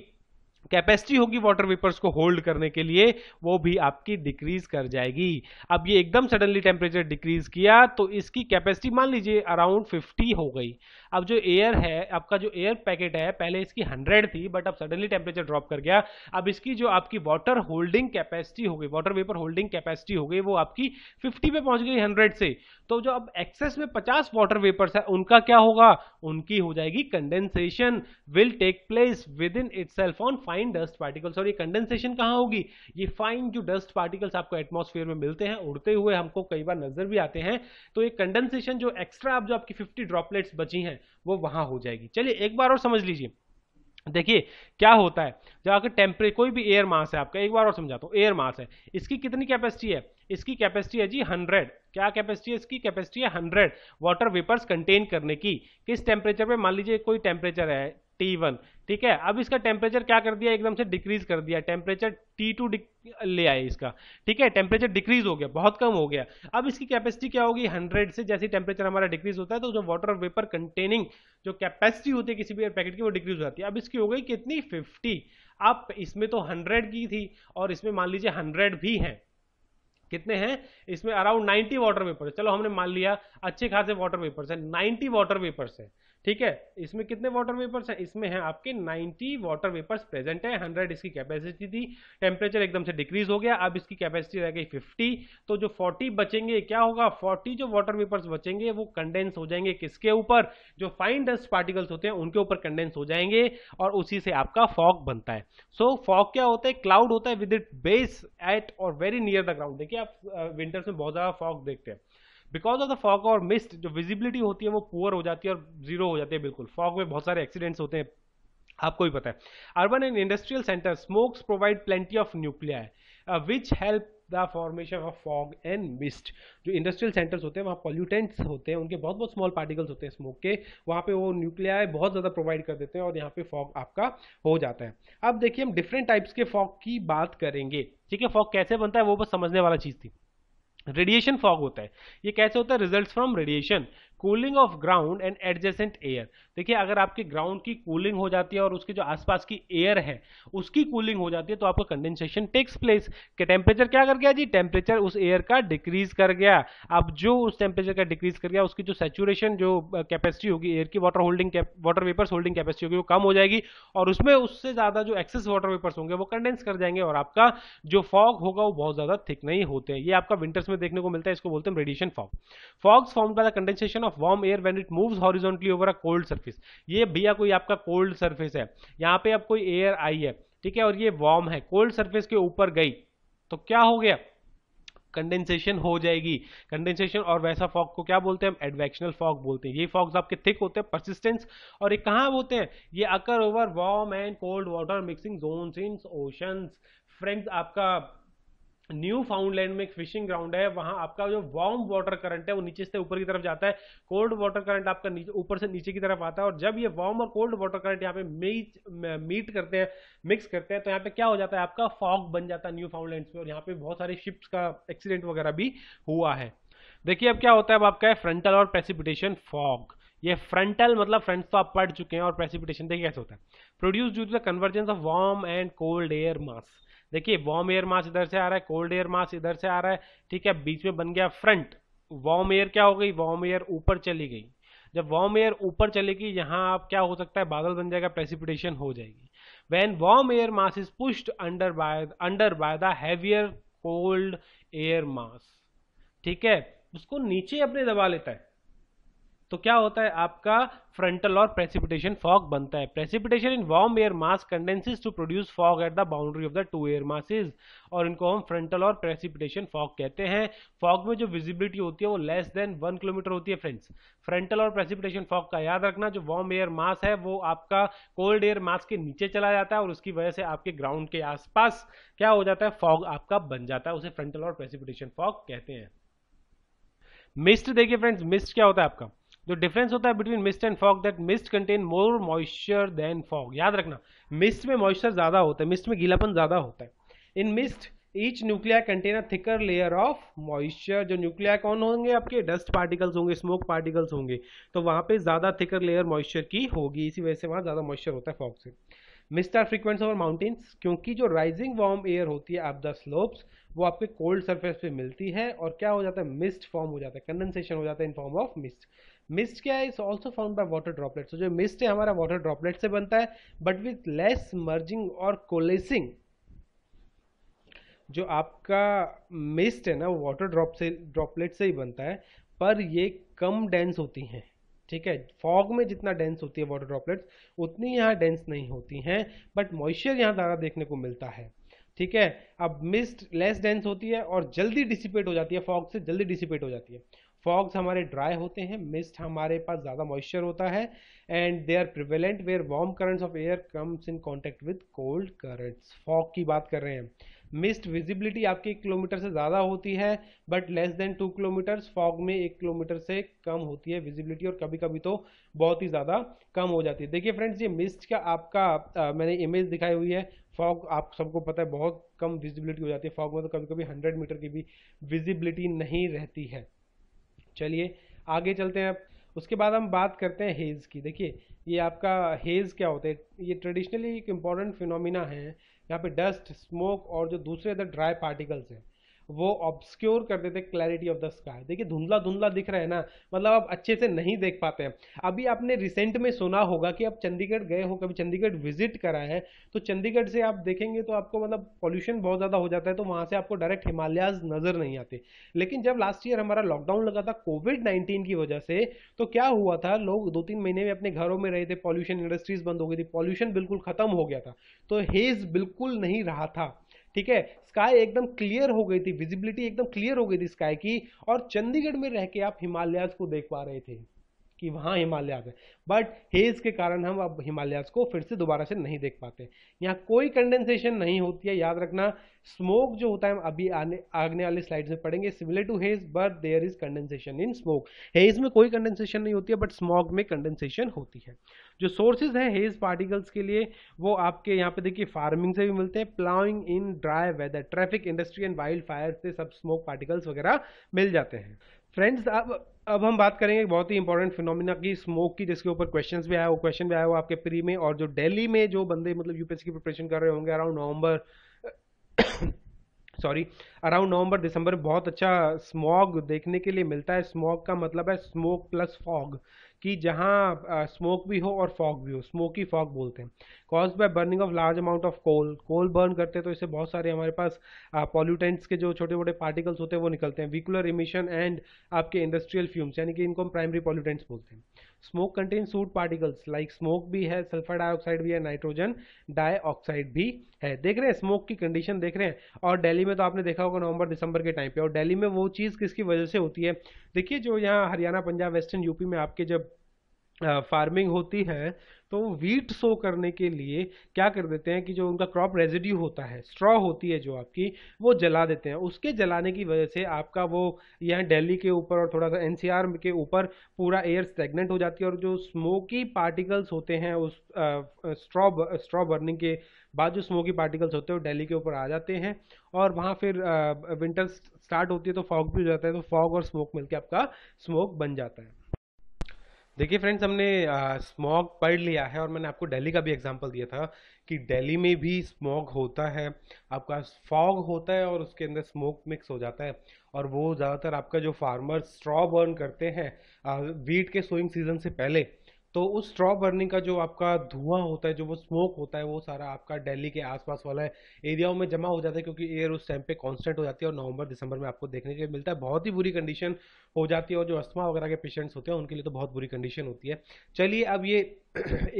कैपेसिटी होगी वाटर वेपर्स को होल्ड करने के लिए वो भी आपकी डिक्रीज कर जाएगी। अब ये एकदम सडनली टेम्परेचर डिक्रीज किया तो इसकी कैपेसिटी मान लीजिए अराउंड 50 हो गई। अब जो एयर है आपका, जो एयर पैकेट है, पहले इसकी 100 थी बट अब सडनली टेम्परेचर ड्रॉप कर गया, अब इसकी जो आपकी वाटर होल्डिंग कैपेसिटी हो गई, वाटर वेपर होल्डिंग कैपेसिटी हो गई, वो आपकी 50 पे पहुंच गई 100 से। तो जो अब एक्सेस में 50 वाटर वेपर्स है उनका क्या होगा, उनकी हो जाएगी condensation, will take place within itself on fine dust particles, और ये कंडेंसेशन कहाँ होगी, ये फाइन जो डस्ट पार्टिकल्स आपको एटमॉस्फेयर में मिलते हैं उड़ते हुए, हमको कई बार नजर भी आते हैं, तो ये कंडेंसेशन जो एक्स्ट्रा आप जो आपकी 50 ड्रॉपलेट्स बची हैं वो वहां हो जाएगी। चलिए एक बार और समझ लीजिए, देखिए क्या होता है जब आपके टेम्परेचर, कोई भी एयर मास है आपका, एक बार और समझाता हूँ, एयर मास है, इसकी कितनी कैपेसिटी है, इसकी कैपेसिटी है जी 100, क्या कैपेसिटी है इसकी, कैपेसिटी है 100 वाटर वेपर्स कंटेन करने की। किस टेम्परेचर पे, मान लीजिए कोई टेम्परेचर है T1, ठीक है, अब इसका टेम्परेचर क्या कर दिया, एकदम से डिक्रीज कर दिया, टेम्परेचर T2 ले आए इसका, ठीक है, टेम्परेचर डिक्रीज हो गया, बहुत कम हो गया। अब इसकी कैपेसिटी क्या होगी 100 से, जैसे टेम्परेचर हमारा डिक्रीज होता है तो जो वाटर वेपर कंटेनिंग जो कैपेसिटी होती है किसी भी एयर पैकेट की वो डिक्रीज हो जाती है। अब इसकी हो गई कितनी 50, अब इसमें तो 100 की थी और इसमें मान लीजिए 100 भी हैं, कितने हैं इसमें अराउंड 90 वाटर वेपर्स, चलो हमने मान लिया अच्छे खासे वाटर वेपर्स है, 90 वाटर वेपर्स है, ठीक है, इसमें कितने वाटर वेपर्स हैं, इसमें हैं आपके 90 वाटर वेपर्स प्रेजेंट है, 100 इसकी कैपेसिटी थी, टेम्परेचर एकदम से डिक्रीज हो गया, अब इसकी कैपेसिटी रह गई 50, तो जो 40 बचेंगे क्या होगा, 40 जो वाटर वेपर्स बचेंगे वो कंडेंस हो जाएंगे किसके ऊपर, जो फाइन डस्ट पार्टिकल्स होते हैं उनके ऊपर कंडेंस हो जाएंगे और उसी से आपका फॉग बनता है। सो फॉग क्या होता है, क्लाउड होता है विद इट बेस एट और वेरी नियर द ग्राउंड। देखिए आप विंटर्स में बहुत ज्यादा फॉग देखते हैं, बिकॉज ऑफ द फॉग और मिस्ट जो विजिबिलिटी होती है वो पुअर हो जाती है और जीरो हो जाती है बिल्कुल। फॉग में बहुत सारे एक्सीडेंट्स होते हैं, आपको भी पता है। Urban and industrial centre smokes provide plenty of nuclei which help the formation of fog and mist. जो इंडस्ट्रियल सेंटर्स होते हैं वहाँ पॉल्यूटेंट्स होते हैं, उनके बहुत बहुत स्मॉल पार्टिकल्स होते हैं स्मोक के, वहाँ पे वो न्यूक्लियाई बहुत ज़्यादा प्रोवाइड कर देते हैं और यहाँ पे फॉग आपका हो जाता है। अब देखिए हम डिफरेंट टाइप्स के फॉग की बात करेंगे, ठीक है, फॉग कैसे बनता है वो बस समझने वाला चीज़ थी। रेडिएशन फॉग होता है, ये कैसे होता है, results from radiation, cooling of ground and adjacent air. देखिए अगर आपके ग्राउंड की कूलिंग हो जाती है और उसके जो आसपास की एयर है उसकी कूलिंग हो जाती है तो आपका कंडेंसेशन टेक्स प्लेस। टेम्परेचर क्या कर गया जी, टेम्परेचर उस एयर का डिक्रीज कर गया। अब जो उस टेम्परेचर का डिक्रीज कर गया उसकी जो सैचुरेशन जो कैपेसिटी होगी एयर की, water holding, water vapours holding capacity होगी वो कम हो जाएगी और उसमें उससे ज़्यादा जो एक्सेस वाटर वेपर्स होंगे वो कंडेंस कर जाएंगे और आपका जो फॉग होगा वो बहुत ज़्यादा थिक नहीं होते हैं। ये आपका विंटर्स में देखने को मिलता है, इसको बोलते हैं radiation fog. Fogs formed by the condensation of warm air when it moves horizontally over a cold surface. ये भैया कोई आपका कोल्ड सरफेस है, यहाँ पे अब कोई एयर आई है, ठीक है, और ये वार्म है, कोल्ड सरफेस के ऊपर गई तो क्या हो गया, कंडेंसेशन हो जाएगी। कंडेंसेशन और वैसा फॉग को क्या बोलते हैं हम, एडवेक्शनल फॉग बोलते हैं। ये फॉग्स आपके थिक होते हैं, परसिस्टेंस, और ये कहाँ होते हैं, ये occur over warm and cold water mixing zones in oceans. Friends आपका न्यू फाउंडलैंड में एक फिशिंग ग्राउंड है, वहां आपका जो वार्म वाटर करंट है वो नीचे से ऊपर की तरफ जाता है, कोल्ड वाटर करंट आपका ऊपर से नीचे की तरफ आता है, और जब ये वार्म और कोल्ड वाटर करंट यहाँ पे मीट करते हैं, मिक्स करते हैं, तो यहाँ पे क्या हो जाता है आपका फॉग बन जाता है न्यू फाउंडलैंड में, और यहाँ पे बहुत सारे शिप्स का एक्सीडेंट वगैरह भी हुआ है। देखिए अब क्या होता है, अब आपका है फ्रंटल और प्रेसिपिटेशन फॉग। ये फ्रंटल मतलब फ्रंट तो आप पढ़ चुके हैं, और प्रेसिपिटेशन देखिए कैसे होता है, produce due to the convergence of warm and cold air mass. देखिए वार्म एयर मास इधर से आ रहा है, कोल्ड एयर मास इधर से आ रहा है, ठीक है, बीच में बन गया फ्रंट, वार्म एयर क्या हो गई, वार्म एयर ऊपर चली गई। जब वार्म एयर ऊपर चलेगी यहाँ आप क्या हो सकता है, बादल बन जाएगा, प्रेसिपिटेशन हो जाएगी। When warm air mass is pushed under by the heavier cold air mass, ठीक है, उसको नीचे अपने दबा लेता है तो क्या होता है आपका फ्रंटल और प्रेसिपिटेशन फॉग बनता है। Precipitation in warm air mass condenses to produce fog at the boundary of the two air masses, और इनको हम फ्रंटल और प्रेसिपिटेशन फॉग कहते हैं। फॉग में जो विजिबिलिटी होती है वो लेस देन 1 किलोमीटर होती है फ्रेंड्स। फ्रंटल और प्रेसिपिटेशन फॉग का याद रखना, जो वार्म एयर मास है वो आपका कोल्ड एयर मास के नीचे चला जाता है और उसकी वजह से आपके ग्राउंड के आसपास क्या हो जाता है, फॉग आपका बन जाता है, उसे फ्रंटल और प्रेसिपिटेशन फॉग कहते हैं। मिस्ट देखिए फ्रेंड्स, मिस्ट क्या होता है आपका, जो डिफरेंस होता है between mist and fog that mist contain more moisture than fog. याद रखना मिस्ट में मॉइस्चर ज्यादा होता है, मिस्ट में गीलापन ज्यादा होता है। In mist each nuclei contain a thicker layer of moisture. जो न्यूक्लियाई कौन होंगे आपके, डस्ट पार्टिकल्स होंगे, स्मोक पार्टिकल्स होंगे, तो वहाँ पे ज्यादा थिकर लेयर मॉइस्चर की होगी, इसी वजह से वहाँ ज्यादा मॉइस्चर होता है फॉग से। Mist are frequent over mountains, क्योंकि जो राइजिंग वार्म एयर होती है अप द स्लोप्स वो आपके कोल्ड सरफेस पे मिलती है और क्या हो जाता है, मिस्ट फॉर्म हो जाता है, कंडेंसेशन हो जाता है in form of mist. Mist क्या है, is also found by water droplets. जो मिस्ट है हमारा वाटर ड्रॉपलेट से बनता है, बट विथ लेस मर्जिंग और कोलेसिंग। जो आपका मिस्ट है ना वो वाटर ड्रॉपलेट से ही बनता है, पर ये कम डेंस होती हैं, ठीक है। फॉग में जितना डेंस होती है वाटर ड्रॉपलेट्स उतनी यहाँ डेंस नहीं होती हैं, बट मॉइस्चर यहाँ ज़्यादा देखने को मिलता है, ठीक है। अब मिस्ट लेस डेंस होती है और जल्दी डिसिपेट हो जाती है, फॉग से जल्दी डिसिपेट हो जाती है। फॉग्स हमारे ड्राई होते हैं, मिस्ट हमारे पास ज़्यादा मॉइस्चर होता है, and they are prevalent where warm currents of air comes in contact with cold currents. Fog की बात कर रहे हैं। मिस्ट विजिबिलिटी आपके 1 किलोमीटर से ज़्यादा होती है but less than 2 kilometres. Fog में 1 किलोमीटर से कम होती है विजिबिलिटी और कभी कभी तो बहुत ही ज़्यादा कम हो जाती है। देखिए फ्रेंड्स, ये मिस्ट का आपका मैंने इमेज दिखाई हुई है। फॉग आप सबको पता है बहुत कम विजिबिलिटी हो जाती है। फॉग में तो कभी कभी 100 मीटर की भी विजिबिलिटी नहीं रहती है। चलिए आगे चलते हैं। अब उसके बाद हम बात करते हैं हेज़ की। देखिए ये आपका हेज़ क्या होता है, ये ट्रेडिशनली एक इम्पॉर्टेंट फिनोमिना है। यहाँ पे डस्ट, स्मोक और जो दूसरे अदर ड्राई पार्टिकल्स हैं वो ऑब्स्क्योर कर देते हैं क्लैरिटी ऑफ द स्काई। देखिए धुंधला धुंधला दिख रहा है ना, मतलब आप अच्छे से नहीं देख पाते हैं। अभी आपने रिसेंट में सुना होगा कि आप चंडीगढ़ गए हो, कभी चंडीगढ़ विजिट करा है, तो चंडीगढ़ से आप देखेंगे तो आपको मतलब पॉल्यूशन बहुत ज़्यादा हो जाता है, तो वहाँ से आपको डायरेक्ट हिमालयाज नज़र नहीं आते। लेकिन जब लास्ट ईयर हमारा लॉकडाउन लगा था कोविड-19 की वजह से, तो क्या हुआ था, लोग 2-3 महीने में अपने घरों में रहे थे, पॉल्यूशन इंडस्ट्रीज बंद हो गई थी, पॉल्यूशन बिल्कुल खत्म हो गया था, तो हेज बिल्कुल नहीं रहा था, ठीक है। स्काई एकदम क्लियर हो गई थी, विजिबिलिटी एकदम क्लियर हो गई थी स्काई की, और चंडीगढ़ में रह के आप हिमालयाज को देख पा रहे थे कि वहाँ हिमालयाज है, बट हेज के कारण हम अब हिमालयाज को फिर से दोबारा से नहीं देख पाते। यहाँ कोई कंडेंसेशन नहीं होती है, याद रखना। स्मोक जो होता है हम अभी आने वाले स्लाइड्स में पढ़ेंगे, similar to haze but there is condensation in smoke. Haze में कोई कंडेंसेशन नहीं होती है बट स्मॉग में कंडेंसेशन होती है। जो सोर्सेज हैं हेज पार्टिकल्स के लिए वो आपके यहाँ पे देखिए फार्मिंग से भी मिलते हैं, ploughing in dry weather, traffic, industry and wild fire से सब स्मोक पार्टिकल्स वगैरह मिल जाते हैं। फ्रेंड्स अब हम बात करेंगे बहुत ही इंपॉर्टेंट फिनोमिना की, स्मोक की, जिसके ऊपर क्वेश्चंस भी आया, वो क्वेश्चन भी आया हुआ आपके प्री में, और जो दिल्ली में जो बंदे मतलब यूपीएससी की प्रिपरेशन कर रहे होंगे अराउंड अराउंड नवंबर दिसंबर बहुत अच्छा स्मॉग देखने के लिए मिलता है। स्मॉग का मतलब है स्मोक प्लस फॉग, कि जहाँ स्मोक भी हो और फॉग भी हो, स्मोकी फॉग बोलते हैं। Cause by burning of large amount of coal, coal burn करते हैं तो इससे बहुत सारे हमारे पास पॉल्यूटेंट्स के जो छोटे मोटे पार्टिकल्स होते हैं वो निकलते हैं। व्हीकुलर इमिशन एंड आपके इंडस्ट्रियल फ्यूम्स, यानी कि इनको हम प्राइमरी पॉल्यूटेंट्स बोलते हैं। Smoke contain soot particles like smoke भी है, सल्फर डाइऑक्साइड भी है, नाइट्रोजन डाइऑक्साइड भी है। देख रहे हैं स्मोक की कंडीशन देख रहे हैं। और दिल्ली में तो आपने देखा होगा नवंबर दिसंबर के टाइम पे, और दिल्ली में वो चीज़ किसकी वजह से होती है, देखिए जो यहाँ हरियाणा, पंजाब, वेस्टर्न यूपी में आपके जब फार्मिंग होती है तो वीट सो करने के लिए क्या कर देते हैं कि जो उनका क्रॉप रेजिड्यू होता है, स्ट्रॉ होती है जो आपकी, वो जला देते हैं। उसके जलाने की वजह से आपका वो यहाँ दिल्ली के ऊपर और थोड़ा सा एनसीआर के ऊपर पूरा एयर स्टैग्नेंट हो जाती है, और जो स्मोकी पार्टिकल्स होते हैं उस स्ट्रॉ बर्निंग के बाद जो स्मोकी पार्टिकल्स होते हैं वो दिल्ली के ऊपर आ जाते हैं, और वहाँ फिर विंटर स्टार्ट होती है तो फॉग भी हो जाता है, तो फॉग और स्मोक मिलकर आपका स्मोक बन जाता है। देखिए फ्रेंड्स, हमने स्मॉग पढ़ लिया है, और मैंने आपको दिल्ली का भी एग्जांपल दिया था कि दिल्ली में भी स्मॉग होता है, आपका फॉग होता है और उसके अंदर स्मोक मिक्स हो जाता है, और वो ज़्यादातर आपका जो फार्मर्स स्ट्रॉ बर्न करते हैं वीट के सोइंग सीजन से पहले, तो उस स्ट्रॉ बर्निंग का जो आपका धुआं होता है, जो वो स्मोक होता है, वो सारा आपका दिल्ली के आसपास वाला एरियाओं में जमा हो जाता है, क्योंकि एयर उस टाइम पे कांस्टेंट हो जाती है, और नवंबर दिसंबर में आपको देखने के मिलता है। बहुत ही बुरी कंडीशन हो जाती है, और जो अस्थमा वगैरह के पेशेंट्स होते हैं उनके लिए तो बहुत बुरी कंडीशन होती है। चलिए अब ये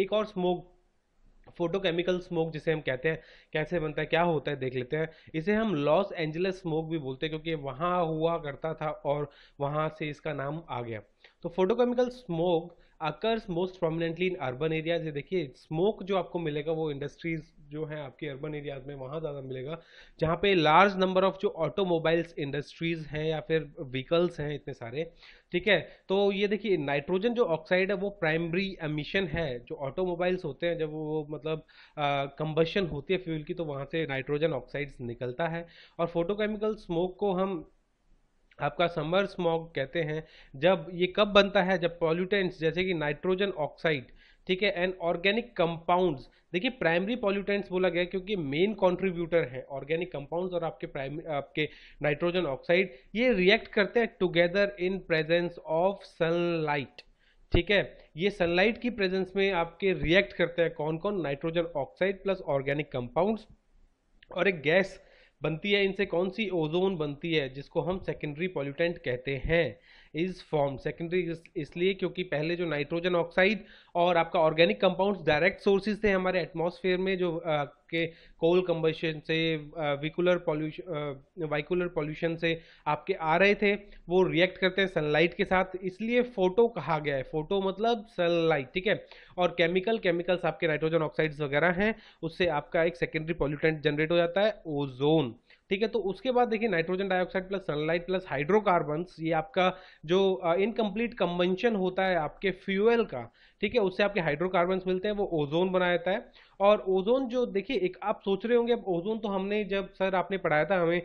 एक और स्मोक, फोटोकेमिकल स्मोक जिसे हम कहते हैं, कैसे बनता है, क्या होता है, देख लेते हैं। इसे हम लॉस एंजलिस स्मोक भी बोलते हैं क्योंकि वहाँ हुआ करता था और वहाँ से इसका नाम आ गया। तो photochemical smoke occurs most prominently in urban areas. ये देखिए स्मोक जो आपको मिलेगा वो इंडस्ट्रीज जो हैं आपके अर्बन एरियाज में वहाँ ज़्यादा मिलेगा, जहाँ पे लार्ज नंबर ऑफ जो ऑटोमोबाइल्स इंडस्ट्रीज हैं या फिर व्हीकल्स हैं इतने सारे, ठीक है। तो ये देखिए नाइट्रोजन जो ऑक्साइड है वो प्राइमरी एमिशन है जो ऑटोमोबाइल्स होते हैं, जब वो मतलब कंबशन होती है फ्यूल की तो वहाँ से नाइट्रोजन ऑक्साइड्स निकलता है। और फोटोकेमिकल स्मोक को हम आपका समर स्मॉग कहते हैं। जब ये कब बनता है, जब पॉल्यूटेंट्स जैसे कि नाइट्रोजन ऑक्साइड, ठीक है, एंड ऑर्गेनिक कंपाउंड्स, देखिए प्राइमरी पॉल्यूटेंट्स बोला गया क्योंकि मेन कंट्रीब्यूटर हैं ऑर्गेनिक कंपाउंड्स और आपके आपके नाइट्रोजन ऑक्साइड, ये रिएक्ट करते हैं together in presence of sunlight, ठीक है। ये सनलाइट की प्रेजेंस में आपके रिएक्ट करते हैं कौन कौन, nitrogen oxide plus organic compounds, और एक गैस बनती है, इनसे कौन सी ओजोन बनती है जिसको हम सेकेंडरी पॉल्यूटेंट कहते हैं, इज फॉर्म। सेकेंडरी इसलिए क्योंकि पहले जो नाइट्रोजन ऑक्साइड और आपका ऑर्गेनिक कंपाउंड्स डायरेक्ट सोर्सेज थे हमारे एटमॉस्फेयर में, जो के कोल कंबशन से, वाइकुलर पॉल्यूशन से आपके आ रहे थे, वो रिएक्ट करते हैं सनलाइट के साथ, इसलिए फोटो कहा गया है। फोटो मतलब सनलाइट, ठीक है। और केमिकल्स आपके नाइट्रोजन ऑक्साइड्स वगैरह हैं, उससे आपका एक सेकेंडरी पॉल्यूटेंट जनरेट हो जाता है, ओजोन, ठीक है। तो उसके बाद देखिए nitrogen dioxide plus sunlight plus hydrocarbons, ये आपका जो इनकम्प्लीट कम्बंशन होता है आपके फ्यूएल का, ठीक है, उससे आपके हाइड्रोकार्बन्स मिलते हैं, वो ओजोन बनाया जाता है। और ओजोन जो देखिए एक आप सोच रहे होंगे, अब ओजोन तो हमने जब सर आपने पढ़ाया था हमें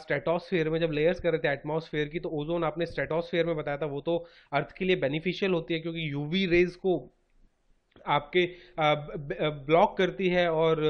स्ट्रेटोस्फेयर में, जब लेयर्स कर रहे थे एटमॉस्फेयर की, तो ओजोन आपने स्ट्रेटोस्फेयर में बताया था, वो तो अर्थ के लिए बेनिफिशियल होती है क्योंकि यूवी रेज को आपके ब्लॉक करती है, और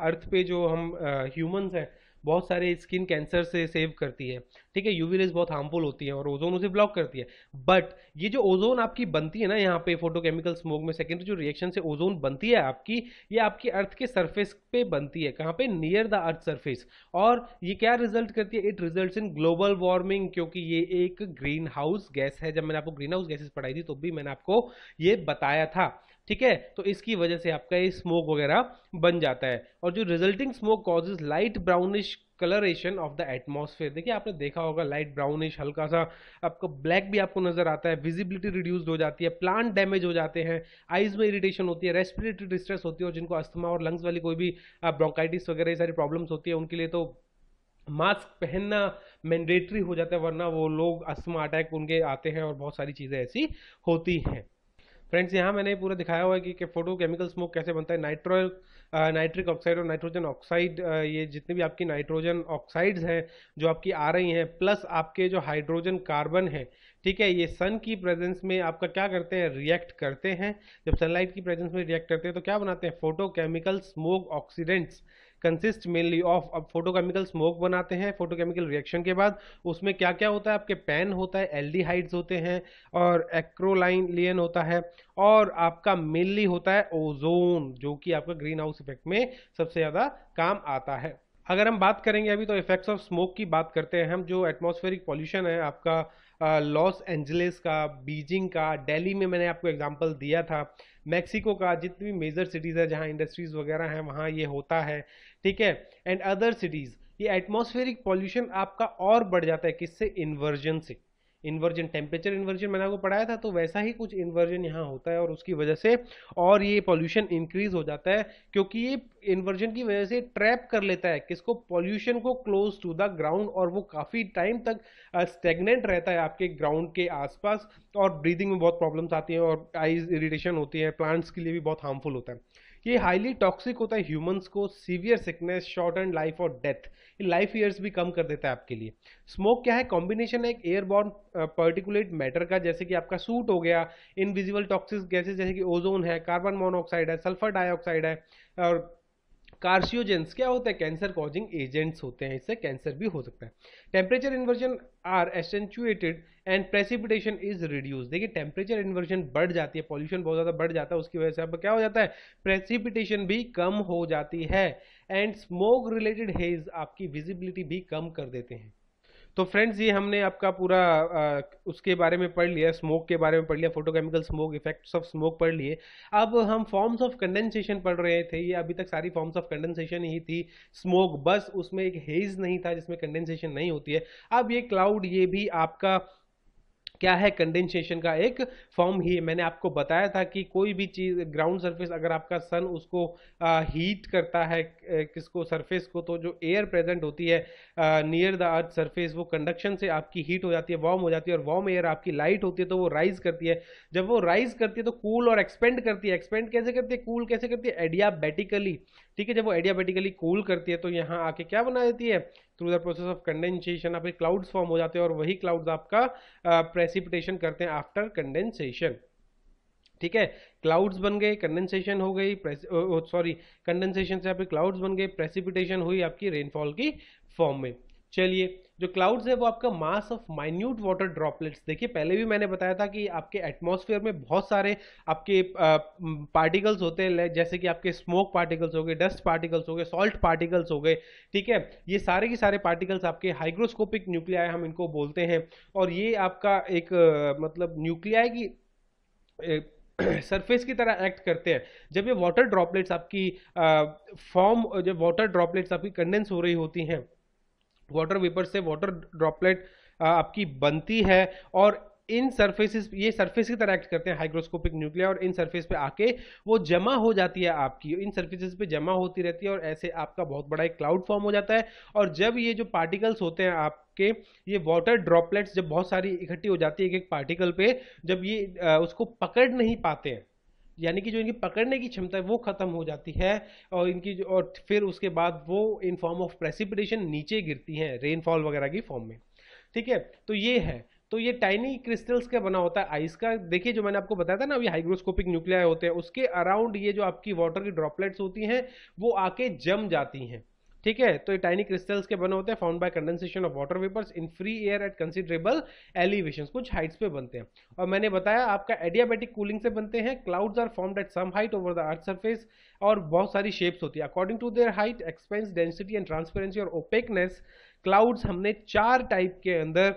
अर्थ पे जो हम ह्यूमंस हैं बहुत सारे स्किन कैंसर से सेव करती है, ठीक है। यूवी रेज बहुत हार्मफुल होती है और ओजोन उसे ब्लॉक करती है। बट ये जो ओजोन आपकी बनती है ना, यहाँ पे फोटोकेमिकल स्मोक में सेकेंडरी जो रिएक्शन से ओजोन बनती है आपकी, ये आपकी अर्थ के सरफेस पे बनती है, कहाँ पे, नियर द अर्थ सरफेस। और ये क्या रिजल्ट करती है, it result in global warming, क्योंकि ये एक ग्रीन हाउस गैस है। जब मैंने आपको ग्रीन हाउस गैसेस पढ़ाई थी तो भी मैंने आपको ये बताया था, ठीक है। तो इसकी वजह से आपका ये स्मोक वगैरह बन जाता है। और जो resulting smoke causes light brownish colouration of the atmosphere, देखिए आपने देखा होगा लाइट ब्राउनिश, हल्का सा आपको ब्लैक भी आपको नजर आता है, विजिबिलिटी रिड्यूस्ड हो जाती है, प्लांट डैमेज हो जाते हैं, आइज में इरिटेशन होती है, रेस्पिरेटरी डिस्ट्रेस होती है, और जिनको अस्थमा और लंग्स वाली कोई भी ब्रोंकाइटिस वगैरह ये सारी प्रॉब्लम्स होती है, उनके लिए तो मास्क पहनना मैंडेटरी हो जाता है, वरना वो लोग अस्थमा अटैक उनके आते हैं और बहुत सारी चीज़ें ऐसी होती हैं। फ्रेंड्स यहाँ मैंने पूरा दिखाया हुआ है कि फोटो केमिकल स्मोक कैसे बनता है। नाइट्रिक ऑक्साइड और नाइट्रोजन ऑक्साइड, ये जितने भी आपकी नाइट्रोजन ऑक्साइड्स हैं जो आपकी आ रही हैं, प्लस आपके जो हाइड्रोजन कार्बन है, ठीक है, ये सन की प्रेजेंस में आपका क्या करते हैं, रिएक्ट करते हैं। जब सनलाइट की प्रेजेंस में रिएक्ट करते हैं तो क्या बनाते हैं, photo chemical smoke oxidants consist mainly of. अब फोटोकेमिकल स्मोक बनाते हैं फोटोकेमिकल रिएक्शन के बाद, उसमें क्या क्या होता है, आपके पैन होता है, एल्डिहाइड्स होते हैं, और एक्रोलाइन लियन होता है, और आपका मेनली होता है ओजोन, जो कि आपका ग्रीन हाउस इफेक्ट में सबसे ज़्यादा काम आता है। अगर हम बात करेंगे अभी तो इफेक्ट्स ऑफ स्मोक की बात करते हैं हम, जो एटमॉस्फेरिक पॉल्यूशन है आपका लॉस एंजलिस का, बीजिंग का, दिल्ली में मैंने आपको एग्जांपल दिया था, मैक्सिको का, जितनी भी मेजर सिटीज़ है जहाँ इंडस्ट्रीज़ वगैरह हैं वहाँ ये होता है, ठीक है, एंड अदर सिटीज़। ये एटमॉस्फेरिक पॉल्यूशन आपका और बढ़ जाता है किससे, इन्वर्जन से। इन्वर्जन, टेम्परेचर इन्वर्जन मैंने आपको पढ़ाया था, तो वैसा ही कुछ इन्वर्जन यहाँ होता है, और उसकी वजह से और ये पॉल्यूशन इंक्रीज हो जाता है, क्योंकि ये इन्वर्जन की वजह से ट्रैप कर लेता है किसको, पॉल्यूशन को क्लोज टू द ग्राउंड, और वो काफ़ी टाइम तक स्टेगनेंट रहता है आपके ग्राउंड के आसपास, और ब्रीदिंग में बहुत प्रॉब्लम्स आती हैं, और आईज इरिटेशन होती है, प्लांट्स के लिए भी बहुत हार्मफुल होता है। ये हाईली टॉक्सिक होता है ह्यूमंस को, severe sickness, shortened life और डेथ, लाइफ ईयर्स भी कम कर देता है आपके लिए। स्मोक क्या है, कॉम्बिनेशन है एक एयरबॉर्न पार्टिकुलेट मैटर का, जैसे कि आपका सूट हो गया, इनविजिबल टॉक्सिक गैसेस जैसे कि ओजोन है, कार्बन मोनोऑक्साइड है, सल्फर डाइऑक्साइड है, और कार्सियोजेंस क्या होता है, कैंसर कॉजिंग एजेंट्स होते हैं, इससे कैंसर भी हो सकता है। Temperature inversion are accentuated and precipitation is reduce, देखिए टेम्परेचर इन्वर्जन बढ़ जाती है, पॉल्यूशन बहुत ज़्यादा बढ़ जाता है, उसकी वजह से अब क्या हो जाता है, प्रेसिपिटेशन भी कम हो जाती है, एंड स्मोक रिलेटेड हेज आपकी विजिबिलिटी भी कम कर देते हैं। तो फ्रेंड्स ये हमने आपका पूरा उसके बारे में पढ़ लिया, स्मोक के बारे में पढ़ लिया, photochemical smoke, effects of smoke पढ़ लिए। अब हम फॉर्म्स ऑफ कंडेंसेशन पढ़ रहे थे, ये अभी तक सारी फॉर्म्स ऑफ कंडेंसेशन ही थी, स्मोक बस उसमें एक हेज नहीं था जिसमें कंडेंसेशन नहीं होती है। अब ये क्लाउड, ये भी आपका क्या है, कंडेंसेशन का एक फॉर्म ही है। मैंने आपको बताया था कि कोई भी चीज़ ग्राउंड सरफेस, अगर आपका सन उसको हीट करता है किसको, सरफेस को, तो जो एयर प्रेजेंट होती है नियर द अर्थ सरफेस, वो कंडक्शन से आपकी हीट हो जाती है, वार्म हो जाती है, और वार्म एयर आपकी लाइट होती है तो वो राइज करती है। जब वो राइज करती है तो कूल और एक्सपेंड करती है। एक्सपेंड कैसे करती है, कूल कैसे करती है, एडियाबैटिकली, ठीक है। जब वो एडियाबैटिकली कूल करती है तो यहाँ आके क्या बना देती है, through the process of condensation आपके क्लाउड्स फॉर्म हो जाते हैं, और वही क्लाउड्स आपका प्रेसिपिटेशन करते हैं आफ्टर कंडेंसेशन, ठीक है। क्लाउड्स बन गए, कंडेंसेशन हो गई, कंडेंसेशन से आपके क्लाउड्स बन गए, प्रेसिपिटेशन हुई आपकी रेनफॉल की फॉर्म में। चलिए जो क्लाउड्स है वो आपका mass of minute water droplets, देखिए पहले भी मैंने बताया था कि आपके एटमॉस्फेयर में बहुत सारे आपके पार्टिकल्स होते हैं, जैसे कि आपके स्मोक पार्टिकल्स हो गए, डस्ट पार्टिकल्स हो गए, सॉल्ट पार्टिकल्स हो गए, ठीक है। ये सारे के सारे पार्टिकल्स आपके हाइग्रोस्कोपिक न्यूक्लियाई हम इनको बोलते हैं, और ये आपका एक मतलब न्यूक्लियाई की सरफेस की तरह एक्ट करते हैं। जब ये वाटर ड्रॉपलेट्स आपकी फॉर्म, जब वाटर ड्रॉपलेट्स आपकी कंडेंस हो रही होती हैं, वाटर वेपर से वाटर ड्रॉपलेट आपकी बनती है, और इन सरफेसेस, ये सरफेस की तरह एक्ट करते हैं हाइग्रोस्कोपिक न्यूक्लिया, और इन सरफेस पे आके वो जमा हो जाती है आपकी, इन सरफेसेस पे जमा होती रहती है, और ऐसे आपका बहुत बड़ा एक क्लाउड फॉर्म हो जाता है। और जब ये जो पार्टिकल्स होते हैं आपके, ये वाटर ड्रॉपलेट्स जब बहुत सारी इकट्ठी हो जाती है एक एक पार्टिकल पे, जब ये उसको पकड़ नहीं पाते हैं, यानी कि जो इनकी पकड़ने की क्षमता है वो खत्म हो जाती है, और इनकी जो, और फिर उसके बाद वो इन फॉर्म ऑफ प्रेसिपिटेशन नीचे गिरती हैं रेनफॉल वगैरह की फॉर्म में, ठीक है। तो ये है, तो ये टाइनी क्रिस्टल्स का बना होता है आइस का। देखिए जो मैंने आपको बताया था ना, ये हाइग्रोस्कोपिक न्यूक्लियाई होते हैं, उसके अराउंड ये जो आपकी वाटर की ड्रॉपलेट्स होती हैं वो आके जम जाती हैं, ठीक है। तो ये टाइनी क्रिस्टल्स के बने होते हैं, found by condensation of water vapours in free air at considerable elevation, कुछ हाइट्स पे बनते हैं। और मैंने बताया आपका एडियाबैटिक कूलिंग से बनते हैं। Clouds are formed at some height over the earth surface, और बहुत सारी शेप्स होती है according to their height, expanse, density and transparency और ओपेकनेस। क्लाउड्स हमने 4 टाइप के अंदर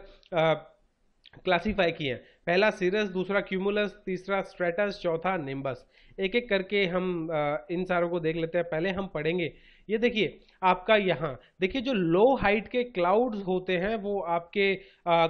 क्लासीफाई किए हैं, पहला सीरस, दूसरा क्यूमुलस, तीसरा स्ट्रेटस, चौथा निम्बस। एक एक करके हम इन सारों को देख लेते हैं। पहले हम पढ़ेंगे, ये देखिए आपका यहाँ, देखिए जो लो हाइट के क्लाउड्स होते हैं वो आपके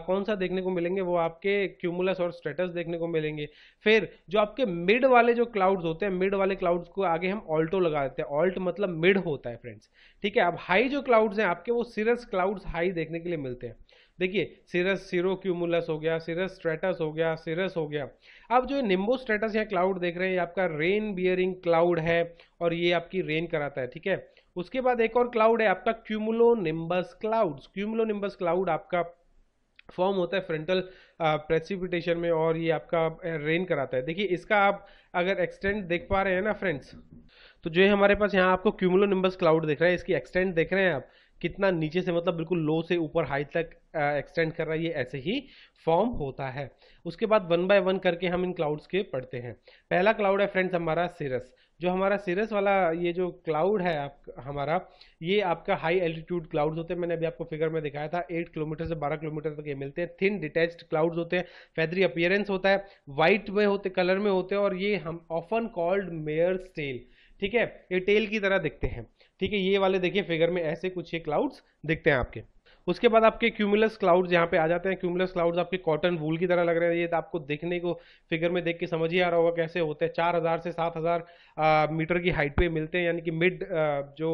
कौन सा देखने को मिलेंगे, वो आपके क्यूमुलस और स्ट्रेटस देखने को मिलेंगे। फिर जो आपके मिड वाले जो क्लाउड्स होते हैं, मिड वाले क्लाउड्स को आगे हम ऑल्टो लगा देते हैं, ऑल्ट मतलब मिड होता है फ्रेंड्स, ठीक है। अब हाई जो क्लाउड्स हैं आपके, वो सीरस क्लाउड्स हाई देखने के लिए मिलते हैं। देखिए सिरस, सीरो क्यूमुलस हो गया, सिरस स्ट्रेटस हो गया, सिरस हो गया। अब जो निम्बो स्ट्रेटस या क्लाउड देख रहे हैं, ये आपका रेन बियरिंग क्लाउड है, और ये आपकी रेन कराता है, ठीक है। उसके बाद एक और क्लाउड है आपका cumulonimbus clouds. Cumulonimbus cloud आपका फॉर्म होता है फ्रंटल प्रेसिपिटेशन में, और ये आपका रेन कराता है। देखिए इसका आप अगर एक्सटेंड देख पा रहे हैं ना फ्रेंड्स, तो जो है हमारे पास यहाँ आपको क्यूमुलो निम्बस क्लाउड दिख रहा है, इसकी एक्सटेंड देख रहे हैं आप कितना नीचे से, मतलब बिल्कुल लो से ऊपर हाई तक एक्सटेंड कर रहा है, ये ऐसे ही फॉर्म होता है। उसके बाद वन बाय वन करके हम इन क्लाउड्स के पढ़ते हैं। पहला क्लाउड है फ्रेंड्स हमारा सिरस, जो हमारा सिरस वाला ये जो क्लाउड है हमारा, ये आपका हाई एल्टीट्यूड क्लाउड्स होते हैं, मैंने अभी आपको फिगर में दिखाया था। 8 किलोमीटर से 12 किलोमीटर तक ये मिलते हैं। थिन डिटेच्ड क्लाउड्स होते हैं, फेदरी अपियरेंस होता है, वाइट में होते, कलर में होते हैं, और ये हम ऑफन कॉल्ड मेयर्स टेल, ठीक है, ये टेल की तरह दिखते हैं, ठीक है। ये वाले देखिए फिगर में ऐसे कुछ ये क्लाउड्स दिखते हैं आपके। उसके बाद आपके क्यूमुलस क्लाउड्स यहाँ पे आ जाते हैं। क्यूमुलस क्लाउड्स आपके कॉटन वूल की तरह लग रहे हैं, ये आपको देखने को फिगर में देख के समझ ही आ रहा होगा कैसे होते हैं। 4000 से 7000 मीटर की हाइट पे मिलते हैं, यानी कि मिड जो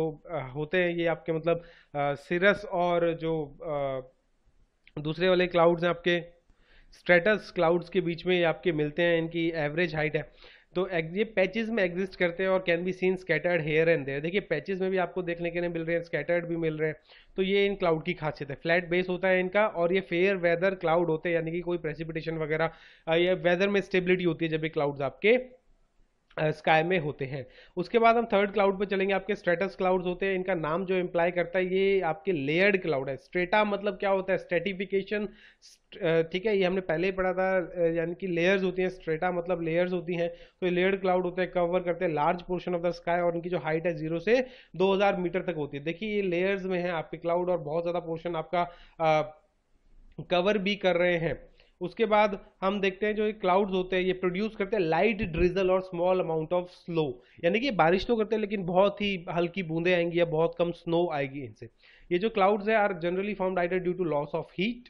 होते हैं ये आपके, मतलब सिरस और जो दूसरे वाले क्लाउड्स हैं आपके स्ट्रेटस क्लाउड्स के बीच में ये आपके मिलते हैं, इनकी एवरेज हाइट है। तो ये पैचेस में एग्जिस्ट करते हैं और can be seen scattered here and there. देखिए पैचेस में भी आपको देखने के लिए मिल रहे हैं, स्कैटर्ड भी मिल रहे हैं, तो ये इन क्लाउड की खासियत है। फ्लैट बेस होता है इनका, और ये फेयर वेदर क्लाउड होते हैं, यानी कि कोई प्रेसिपिटेशन वगैरह या वेदर में स्टेबिलिटी होती है जब ये क्लाउड्स आपके स्काई में होते हैं। उसके बाद हम थर्ड क्लाउड पे चलेंगे, आपके स्ट्रेटस क्लाउड्स होते हैं। इनका नाम जो इम्प्लाई करता है, ये आपके लेयर्ड क्लाउड है। स्ट्रेटा मतलब क्या होता है, स्ट्रेटिफिकेशन, ठीक है, ये हमने पहले ही पढ़ा था, यानी कि लेयर्स होती हैं। स्ट्रेटा मतलब लेयर्स होती हैं, तो लेयर्ड क्लाउड होते हैं, कवर करते हैं large portion of the sky, और इनकी जो हाइट है 0 से 2000 मीटर तक होती है। देखिए ये लेयर्स में है आपके क्लाउड, और बहुत ज़्यादा पोर्शन आपका कवर भी कर रहे हैं। उसके बाद हम देखते हैं जो ये क्लाउड्स होते हैं, ये प्रोड्यूस करते हैं लाइट ड्रिजल और स्मॉल अमाउंट ऑफ स्नो, यानी कि बारिश तो करते हैं लेकिन बहुत ही हल्की बूंदें आएंगी या बहुत कम स्नो आएगी इनसे। ये जो क्लाउड्स है are generally formed either due to loss of heat,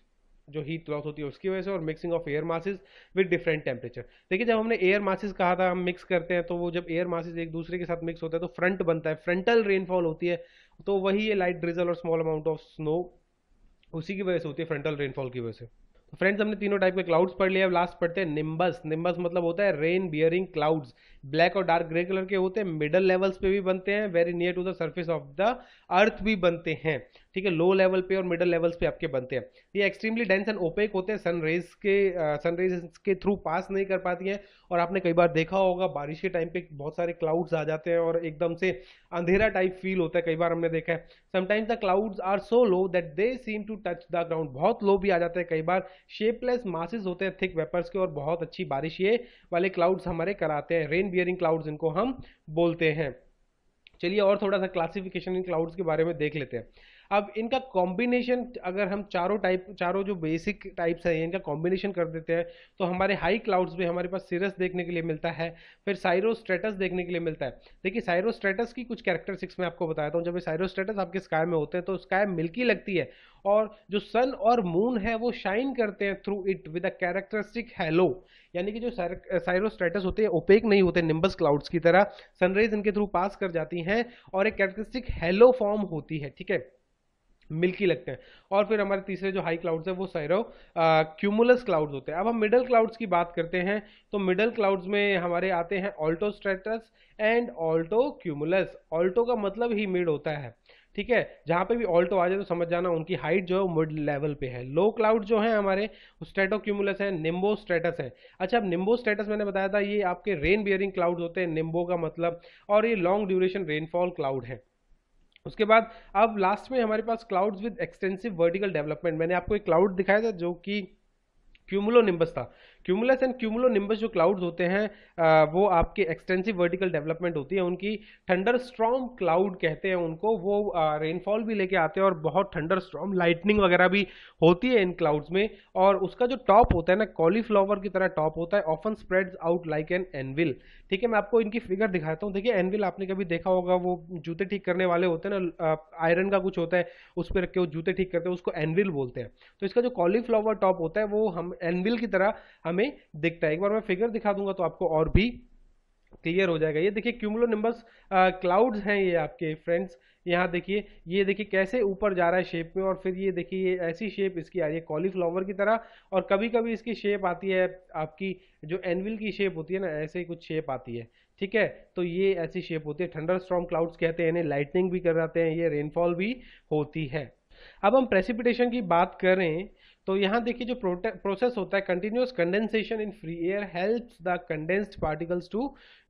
जो हीट लॉस होती है उसकी वजह से, और mixing of air masses with different temperature. देखिए जब हमने एयर मासेस कहा था हम मिक्स करते हैं, तो वो जब एयर मासेस एक दूसरे के साथ मिक्स होता है तो फ्रंट बनता है, फ्रंटल रेनफॉल होती है, तो वही ये लाइट ड्रिजल और स्मॉल अमाउंट ऑफ स्नो उसी की वजह से होती है, फ्रंटल रेनफॉल की वजह से। फ्रेंड्स हमने तीनों टाइप के क्लाउड्स पढ़ लिया। अब लास्ट पढ़ते हैं निम्बस। निम्बस मतलब होता है रेन बियरिंग क्लाउड्स, ब्लैक और डार्क ग्रे कलर के होते हैं, मिडल लेवल्स पे भी बनते हैं, very near to the surface of the earth भी बनते हैं, ठीक है, लो लेवल पे और मिडल लेवल्स पे आपके बनते हैं। ये एक्सट्रीमली डेंस एंड ओपेक होते हैं, सनरेज के थ्रू पास नहीं कर पाती हैं। और आपने कई बार देखा होगा बारिश के टाइम पे बहुत सारे क्लाउड्स आ जाते हैं और एकदम से अंधेरा टाइप फील होता है, कई बार हमने देखा है। Sometimes the clouds are so low that they seem to touch the ground, बहुत लो भी आ जाते हैं कई बार, शेपलेस मासेस होते हैं थिक वेपर्स के और बहुत अच्छी बारिश ये वाले क्लाउड्स हमारे कराते हैं, रेन बियरिंग क्लाउड्स इनको हम बोलते हैं। चलिए और थोड़ा सा क्लासिफिकेशन इन क्लाउड्स के बारे में देख लेते हैं। अब इनका कॉम्बिनेशन अगर हम चारों जो बेसिक टाइप्स हैं इनका कॉम्बिनेशन कर देते हैं तो हमारे हाई क्लाउड्स में हमारे पास सिरस देखने के लिए मिलता है, फिर साइरोस्ट्रेटस देखने के लिए मिलता है। देखिए साइरोस्ट्रेटस की कुछ कैरेक्टरिस्टिक्स मैं आपको बताता हूँ। जब ये साइरोस्ट्रेटस आपके स्काई में होते हैं तो स्काई मिल्की लगती है और जो सन और मून है वो शाइन करते हैं through it with a characteristic halo, यानी कि जो साइरोस्ट्रेटस होते हैं ओपेक नहीं होते निम्बस क्लाउड्स की तरह, सनरेज इनके थ्रू पास कर जाती हैं और एक कैरेक्टरिस्टिक हैलो फॉर्म होती है, ठीक है, मिल्की लगते हैं। और फिर हमारे तीसरे जो हाई क्लाउड्स है वो साइरो क्यूमुलस क्लाउड्स होते हैं। अब हम मिडल क्लाउड्स की बात करते हैं तो मिडल क्लाउड्स में हमारे आते हैं altostratus and altocumulus. Alto का मतलब ही मिड होता है, ठीक है, जहाँ पे भी ऑल्टो आ जाए तो समझ जाना उनकी हाइट जो है मिड लेवल पे है। लो क्लाउड जो है हमारे स्ट्रेटो क्यूमुलस है, निम्बो स्ट्रेटस है। अच्छा, अब निम्बो स्ट्रेटस मैंने बताया था ये आपके रेन बियरिंग क्लाउड होते हैं, निम्बो का मतलब, और ये लॉन्ग ड्यूरेशन रेनफॉल क्लाउड है। उसके बाद अब लास्ट में हमारे पास clouds with extensive vertical development. मैंने आपको एक क्लाउड दिखाया था जो कि क्यूमुलोनिम्बस था। क्यूमुलस एंड क्यूमुलोनिम्बस जो क्लाउड्स होते हैं वो आपके एक्सटेंसिव वर्टिकल डेवलपमेंट होती है उनकी, थंडरस्टॉर्म क्लाउड कहते हैं उनको। वो रेनफॉल भी लेके आते हैं और बहुत थंडरस्टॉर्म लाइटनिंग वगैरह भी होती है इन क्लाउड्स में। और उसका जो टॉप होता है ना कॉलीफ्लावर की तरह टॉप होता है, often spreads out like an anvil, ठीक है। मैं आपको इनकी फिगर दिखाता हूँ। देखिए एनविल आपने कभी देखा होगा, वो जूते ठीक करने वाले होते हैं ना, आयरन का कुछ होता है उस पर रख के वो जूते ठीक करते हैं, उसको एनविल बोलते हैं। तो इसका जो कॉलीफ्लावर टॉप होता है वो हम एनविल की तरह हमें दिखता है। एक बार मैं फिगर दिखा दूंगा तो आपको और भी क्लियर हो जाएगा। ये देखिए क्यूमुलोनिम्बस क्लाउड्स हैं ये आपके फ्रेंड्स। यहाँ देखिए, ये देखिए कैसे ऊपर जा रहा है शेप में, और फिर ये देखिए ये ऐसी शेप इसकी आ रही है कॉलीफ्लावर की तरह, और कभी कभी इसकी शेप आती है आपकी जो एनविल की शेप होती है ना, ऐसे ही कुछ शेप आती है, ठीक है। तो ये ऐसी शेप होती है, थंडरस्टॉर्म क्लाउड्स कहते हैं इन्हें, लाइटनिंग भी कराते हैं, ये रेनफॉल भी होती है। अब हम प्रेसिपिटेशन की बात करें तो यहाँ देखिए जो प्रोसेस होता है continuous condensation in free air helps the condensed particles to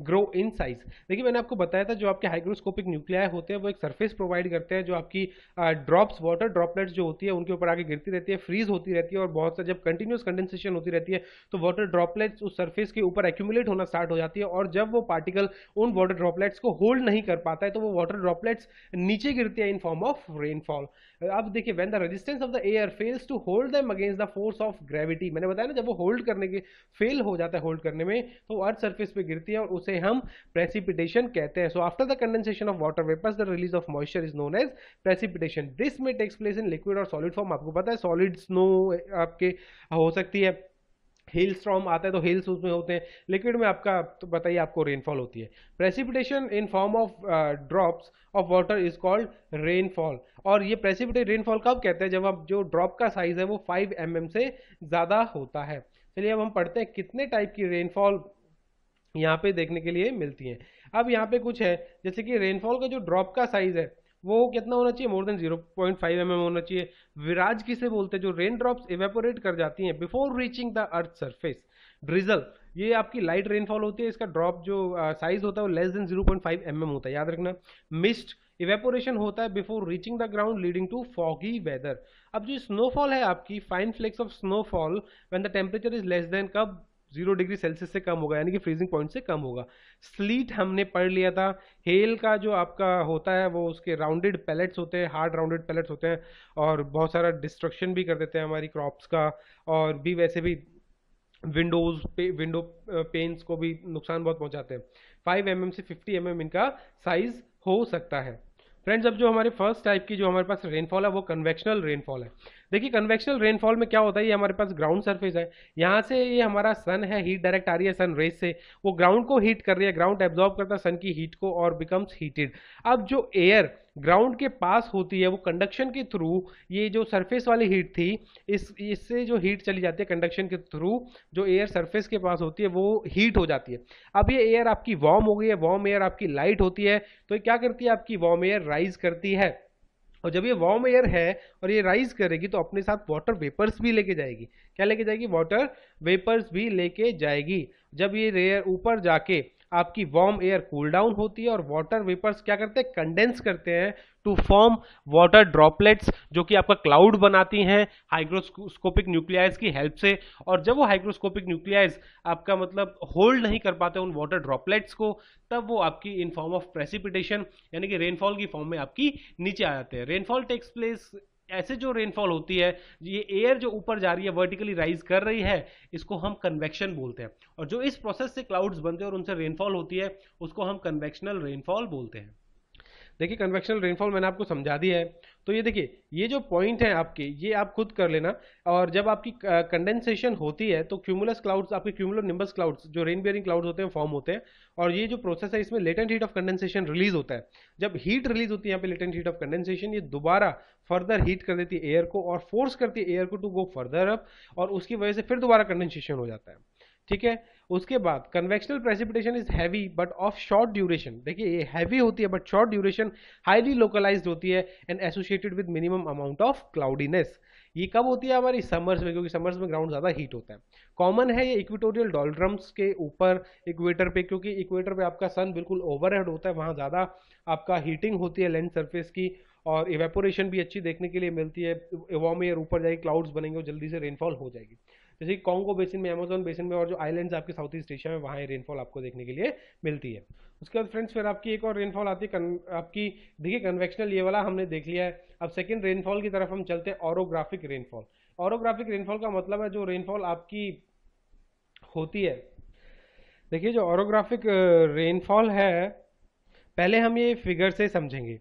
grow in size. देखिए मैंने आपको बताया था जो आपके हाइग्रोस्कोपिक न्यूक्लियाई होते हैं वो एक सरफेस प्रोवाइड करते हैं, जो आपकी ड्रॉप्स वाटर ड्रॉपलेट्स जो होती है उनके ऊपर आके गिरती रहती है, फ्रीज होती रहती है, और बहुत सारे जब कंटिन्यूअस कंडेंसेशन होती रहती है तो वाटर ड्रॉपलेट्स उस सर्फेस के ऊपर एक्यूमुलेट होना स्टार्ट हो जाती है, और जब वो पार्टिकल उन वाटर ड्रॉपलेट्स को होल्ड नहीं कर पाता है तो वो वाटर ड्रॉपलेट्स नीचे गिरती है इन फॉर्म ऑफ रेनफॉल। अब देखिए when the resistance of the air fails to hold them against the force of gravity, मैंने बताया ना जब वो होल्ड करने के फेल हो जाता है होल्ड करने में तो अर्थ सरफेस पे गिरती है और उसे हम प्रेसिपिटेशन कहते हैं। So after the condensation of water vapours the release of moisture is known as precipitation. This में टेक्स प्लेस इन लिक्विड और सॉलिड फॉर्म। आपको पता है सॉलिड स्नो आपके हो सकती है, हिल स्ट्रॉम आता है तो हिल्स उसमें होते हैं, लिक्विड में आपका तो बताइए आपको रेनफॉल होती है। Precipitation in form of drops of water is called rainfall, और ये प्रेसिपिटेट रेनफॉल कब कहते हैं जब आप जो ड्रॉप का साइज है वो 5 mm से ज़्यादा होता है। चलिए अब हम पढ़ते हैं कितने टाइप की रेनफॉल यहाँ पे देखने के लिए मिलती हैं। अब यहाँ पे कुछ है जैसे कि रेनफॉल का जो ड्रॉप का साइज है वो कितना होना चाहिए, मोर देन 0.5 mm होना चाहिए। विराज किसे बोलते हैं, जो रेन ड्रॉप्स इवेपोरेट कर जाती हैं before reaching the earth surface. Drizzle, ये आपकी लाइट रेनफॉल होती है, इसका ड्रॉप जो साइज होता है वो लेस देन 0.5 mm होता है, याद रखना। मिस्ट, इवेपोरेशन होता है before reaching the ground leading to foggy weather. अब जो स्नोफॉल है आपकी, fine flakes of snowfall when the temperature is less than कब 0 डिग्री सेल्सियस से कम होगा, यानी कि फ्रीजिंग पॉइंट से कम होगा। स्लीट हमने पढ़ लिया था। हेल का जो आपका होता है वो उसके राउंडेड पैलेट्स होते हैं, हार्ड राउंडेड पैलेट्स होते हैं, और बहुत सारा डिस्ट्रक्शन भी कर देते हैं हमारी क्रॉप्स का, और भी वैसे भी विंडो पेन्स को भी नुकसान बहुत पहुंचाते हैं। 5 mm से 50 mm इनका साइज हो सकता है। फ्रेंड्स अब जो हमारे फर्स्ट टाइप की जो हमारे पास रेनफॉल है वो कन्वेक्शनल रेनफॉल है। देखिए कन्वेक्शनल रेनफॉल में क्या होता है, ये हमारे पास ग्राउंड सरफेस है, यहाँ से ये हमारा सन है, हीट डायरेक्ट आ रही है सन रेज से, वो ग्राउंड को हीट कर रही है, ग्राउंड एब्जॉर्ब करता है सन की हीट को और बिकम्स हीटेड। अब जो एयर ग्राउंड के पास होती है वो कंडक्शन के थ्रू, ये जो सरफेस वाली हीट थी इससे जो हीट चली जाती है कंडक्शन के थ्रू जो एयर सरफेस के पास होती है वो हीट हो जाती है। अब ये एयर आपकी वार्म हो गई है, वार्म एयर आपकी लाइट होती है, तो ये क्या करती है आपकी वार्म एयर राइज करती है, और जब ये वार्म एयर है और ये राइज करेगी तो अपने साथ वाटर वेपर्स भी लेके जाएगी। क्या लेके जाएगी? वाटर वेपर्स भी लेके जाएगी। जब ये एयर ऊपर जाके आपकी वार्म एयर कूल डाउन होती है और वाटर वेपर्स क्या करते हैं? कंडेंस करते हैं टू फॉर्म वाटर ड्रॉपलेट्स, जो कि आपका क्लाउड बनाती हैं हाइग्रोस्कोपिक न्यूक्लियाइज की हेल्प से। और जब वो हाइग्रोस्कोपिक न्यूक्लियाइज आपका मतलब होल्ड नहीं कर पाते उन वाटर ड्रॉपलेट्स को, तब वो आपकी इन फॉर्म ऑफ प्रेसिपिटेशन यानी कि रेनफॉल की फॉर्म में आपकी नीचे आ जाते हैं। रेनफॉल टेक्स प्लेस ऐसे, जो रेनफॉल होती है ये एयर जो ऊपर जा रही है वर्टिकली राइज कर रही है, इसको हम कन्वेक्शन बोलते हैं, और जो इस प्रोसेस से क्लाउड्स बनते हैं और उनसे रेनफॉल होती है उसको हम कन्वेक्शनल रेनफॉल बोलते हैं। देखिए कन्वेक्शनल रेनफॉल मैंने आपको समझा दी है। तो ये देखिए ये जो पॉइंट है आपके, ये आप खुद कर लेना। और जब आपकी कंडेंसेशन होती है तो क्यूमुलस क्लाउड्स, आपके क्यूमुलो निम्बस क्लाउड्स जो रेन बियरिंग क्लाउड्स होते हैं फॉर्म होते हैं, और ये जो प्रोसेस है इसमें latent heat of condensation release होता है। जब हीट रिलीज होती है यहाँ पे लेटेंट हीट ऑफ कंडेंसेशन, ये दोबारा फर्दर हीट कर देती है एयर को और फोर्स करती है एयर को टू गो फर्दर अप, और उसकी वजह से फिर दोबारा कंडेंसेशन हो जाता है। ठीक है, उसके बाद convectional precipitation is heavy but of short duration. देखिए ये हैवी होती है but short duration, highly localised होती है and associated with minimum amount of cloudiness. ये कब होती है? हमारी समर्स में, क्योंकि समर्स में ग्राउंड ज़्यादा हीट होता है। कॉमन है ये इक्वेटोरियल डॉल्ड्रम्स के ऊपर, इक्वेटर पे, क्योंकि इक्वेटर पे आपका सन बिल्कुल ओवरहेड होता है, वहाँ ज़्यादा आपका हीटिंग होती है लैंड सरफेस की, और इवेपोरेशन भी अच्छी देखने के लिए मिलती है। वार्म एयर ऊपर जाएगी, क्लाउड्स बनेंगे और जल्दी से रेनफॉल हो जाएगी। जैसे कॉन्गो बेसिन में, अमेजोन बेसिन में, और जो आइलैंड्स आपके साउथ ईस्ट एशिया में, वहाँ रेनफॉल आपको देखने के लिए मिलती है। उसके बाद फ्रेंड्स फिर आपकी एक और रेनफॉल आती है आपकी। देखिए कन्वेक्शनल ये वाला हमने देख लिया है। अब सेकेंड रेनफॉल की तरफ हम चलते हैं, ऑरोग्राफिक रेनफॉल। ऑरोग्राफिक रेनफॉल का मतलब है जो रेनफॉल आपकी होती है। देखिए जो ऑरोग्राफिक रेनफॉल है, पहले हम ये फिगर से समझेंगे।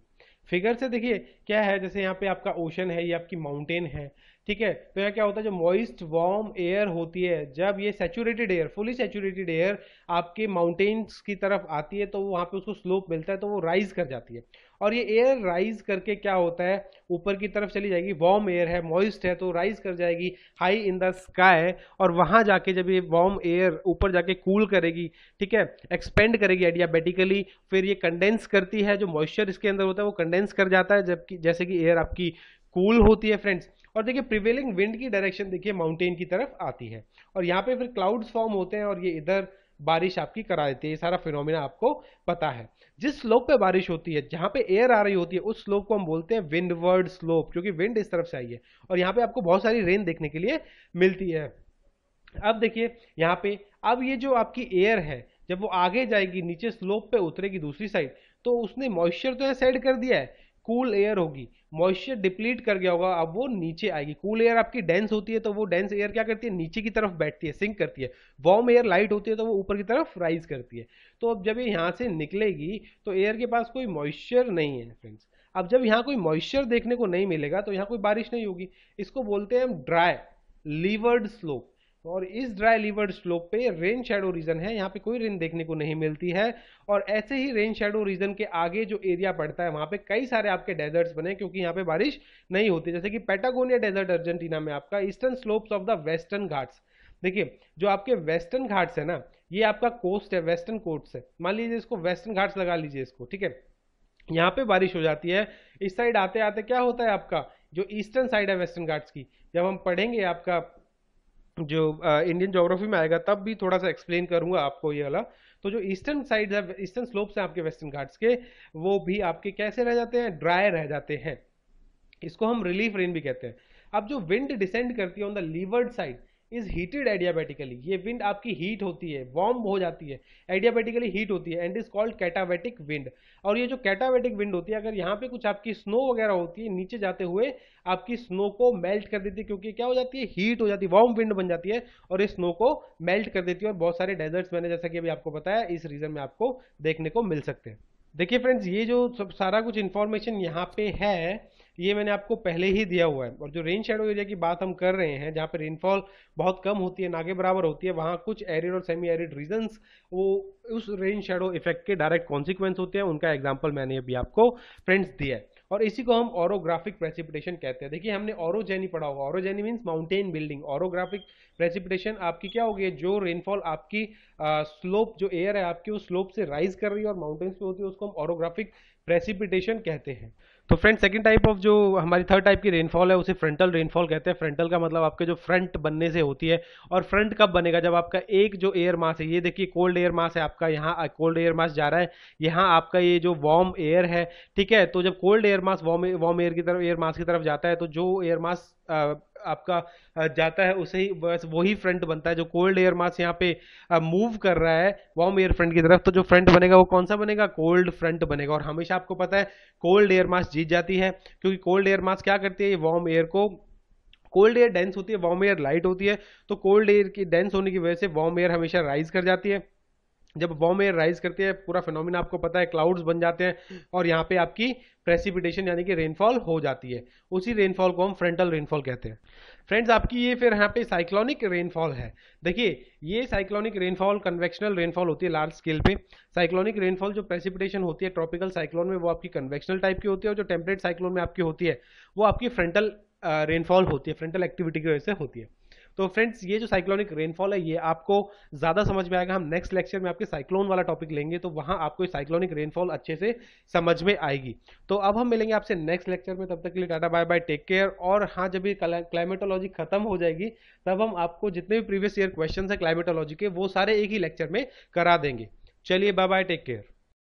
फिगर से देखिए क्या है, जैसे यहाँ पे आपका ओशन है, ये आपकी माउंटेन है, ठीक है। तो यहाँ क्या होता है, जो मॉइस्ट वार्म एयर होती है, जब ये saturated air, fully saturated air आपके माउंटेन्स की तरफ आती है तो वहाँ पे उसको स्लोप मिलता है, तो वो राइज कर जाती है। और ये एयर राइज करके क्या होता है, ऊपर की तरफ चली जाएगी। वार्म एयर है, मॉइस्ट है, तो राइज कर जाएगी हाई इन द स्काई, और वहाँ जाके जब ये वार्म एयर ऊपर जाके कूल करेगी, ठीक है, एक्सपेंड करेगी एडियाबैटिकली, फिर ये कंडेंस करती है। जो मॉइस्चर इसके अंदर होता है वो कंडेंस कर जाता है, जबकि जैसे कि एयर आपकी कूल होती है फ्रेंड्स। और देखिए प्रिवेलिंग विंड की डायरेक्शन देखिए माउंटेन की तरफ आती है, और यहाँ पे फिर क्लाउड्स फॉर्म होते हैं और ये इधर बारिश आपकी करा देती है। ये सारा फिनोमिना आपको पता है। जिस स्लोप पे बारिश होती है, जहाँ पे एयर आ रही होती है, उस स्लोप को हम बोलते हैं विंडवर्ड स्लोप, क्योंकि विंड इस तरफ से आई है, और यहाँ पे आपको बहुत सारी रेन देखने के लिए मिलती है। अब देखिए यहाँ पे, अब ये जो आपकी एयर है जब वो आगे जाएगी, नीचे स्लोप पे उतरेगी दूसरी साइड, तो उसने मॉइस्चर तो यहाँ सेड कर दिया है, कूल एयर होगी, मॉइस्चर डिप्लीट कर गया होगा, अब वो नीचे आएगी। कूल एयर आपकी डेंस होती है, तो वो डेंस एयर क्या करती है, नीचे की तरफ बैठती है, सिंक करती है। वार्म एयर लाइट होती है तो वो ऊपर की तरफ राइज करती है। तो अब जब ये यहाँ से निकलेगी तो एयर के पास कोई मॉइस्चर नहीं है फ्रेंड्स। अब जब यहाँ कोई मॉइस्चर देखने को नहीं मिलेगा तो यहाँ कोई बारिश नहीं होगी। इसको बोलते हैं हम ड्राई लीवर्ड स्लोप, और इस ड्राई लीवर्ड स्लोप पे रेन शेडो रीजन है, यहाँ पे कोई रेन देखने को नहीं मिलती है। और ऐसे ही रेन शेडो रीजन के आगे जो एरिया पड़ता है वहाँ पे कई सारे आपके डेजर्ट्स बने, क्योंकि यहाँ पे बारिश नहीं होती, जैसे कि पैटागोनिया डेजर्ट अर्जेंटीना में, आपका eastern slopes of the western Ghats. देखिए जो आपके वेस्टर्न घाट्स है ना, ये आपका कोस्ट है, वेस्टर्न कोस्ट है, मान लीजिए इसको वेस्टर्न घाट्स लगा लीजिए इसको, ठीक है। यहाँ पे बारिश हो जाती है, इस साइड आते आते क्या होता है आपका जो ईस्टर्न साइड है वेस्टर्न घाट्स की, जब हम पढ़ेंगे आपका जो इंडियन ज्योग्राफी में आएगा तब भी थोड़ा सा एक्सप्लेन करूंगा आपको ये वाला। तो जो ईस्टर्न साइड है, ईस्टर्न स्लोप्स हैं आपके वेस्टर्न घाट्स के, वो भी आपके कैसे रह जाते हैं, ड्राई रह जाते हैं। इसको हम रिलीफ रेन भी कहते हैं। अब जो विंड डिसेंड करती है on the leeward side is heated adiabatically, ये विंड आपकी हीट होती है, वार्म हो जाती है, एडियाबैटिकली हीट होती है, and is called कैटावैटिक wind. और ये जो कैटावैटिक विंड होती है, अगर यहाँ पे कुछ आपकी स्नो वगैरह होती है, नीचे जाते हुए आपकी स्नो को मेल्ट कर देती है, क्योंकि क्या हो जाती है, हीट हो जाती है, वार्म विंड बन जाती है और ये स्नो को मेल्ट कर देती है। और बहुत सारे डेजर्ट्स मैंने जैसा कि अभी आपको बताया इस रीजन में आपको देखने को मिल सकते हैं। देखिए फ्रेंड्स ये जो सब सारा कुछ इन्फॉर्मेशन यहाँ पे है, ये मैंने आपको पहले ही दिया हुआ है। और जो रेन शेडो एरिया की बात हम कर रहे हैं, जहाँ पे रेनफॉल बहुत कम होती है, ना के बराबर होती है, वहाँ कुछ एरिड और सेमी एरिड रीजन्स वो उस रेन शेडो इफेक्ट के डायरेक्ट कॉन्सिक्वेंस होते हैं। उनका एग्जाम्पल मैंने अभी आपको फ्रेंड्स दिया है। और इसी को हम ऑरोग्राफिक प्रेसिपिटेशन कहते हैं। देखिए हमने ऑरोजेनी पढ़ा होगा, orogeny means mountain building. Orographic precipitation आपकी क्या होगी, जो रेनफॉल आपकी स्लोप जो एयर है आपकी उस स्लोप से राइज कर रही है और माउंटेन्स पे होती है, उसको हम ऑरोग्राफिक प्रेसिपिटेशन कहते हैं। तो फ्रेंड सेकंड टाइप ऑफ जो हमारी थर्ड टाइप की रेनफॉल है उसे फ्रंटल रेनफॉल कहते हैं। फ्रंटल का मतलब आपके जो फ्रंट बनने से होती है। और फ्रंट कब बनेगा, जब आपका एक जो एयर मास है, ये देखिए कोल्ड एयर मास है आपका, यहाँ कोल्ड एयर मास जा रहा है, यहाँ आपका ये जो वार्म एयर है, ठीक है। तो जब cold air mass warm air की तरफ जाता है, तो जो एयर मास आपका जाता है उसे ही बस वही फ्रंट बनता है। जो कोल्ड एयर मास यहाँ पे मूव कर रहा है वार्म एयर फ्रंट की तरफ, तो जो फ्रंट बनेगा वो कौन सा बनेगा, कोल्ड फ्रंट बनेगा। और हमेशा आपको पता है कोल्ड एयर मास जीत जाती है, क्योंकि कोल्ड एयर मास क्या करती है, ये वार्म एयर को, कोल्ड एयर डेंस होती है, वार्म एयर लाइट होती है, तो कोल्ड एयर की डेंस होने की वजह से वार्म एयर हमेशा राइज कर जाती है। जब वार्म एयर राइज करती है पूरा फिनोमिना आपको पता है, क्लाउड्स बन जाते हैं और यहाँ पे आपकी प्रेसिपिटेशन यानी कि रेनफॉल हो जाती है। उसी रेनफॉल को हम फ्रंटल रेनफॉल कहते हैं। फ्रेंड्स आपकी ये फिर यहाँ पे साइक्लोनिक रेनफॉल है। देखिए ये साइक्लोनिक रेनफॉल कन्वेक्शनल रेनफॉल होती है लार्ज स्केल पे। साइक्लोनिक रेनफॉल जो प्रेसिपिटेशन होती है ट्रॉपिकल साइक्लोन में वो आपकी कन्वेक्शनल टाइप की होती है, और जो टेम्परेट साइक्लोन में आपकी होती है वो आपकी फ्रंटल रेनफॉल होती है, फ्रंटल एक्टिविटी की वजह से होती है। तो फ्रेंड्स ये जो साइक्लोनिक रेनफॉल है ये आपको ज़्यादा समझ में आएगा। हम नेक्स्ट लेक्चर में आपके साइक्लोन वाला टॉपिक लेंगे, तो वहाँ आपको ये साइक्लोनिक रेनफॉल अच्छे से समझ में आएगी। तो अब हम मिलेंगे आपसे नेक्स्ट लेक्चर में, तब तक के लिए tata bye bye, take care. और हाँ, जब ये क्लाइमेटोलॉजी खत्म हो जाएगी तब हम आपको जितने भी प्रीवियस ईयर क्वेश्चन है क्लाइमेटोलॉजी के वो सारे एक ही लेक्चर में करा देंगे। चलिए बाय बाय, टेक केयर।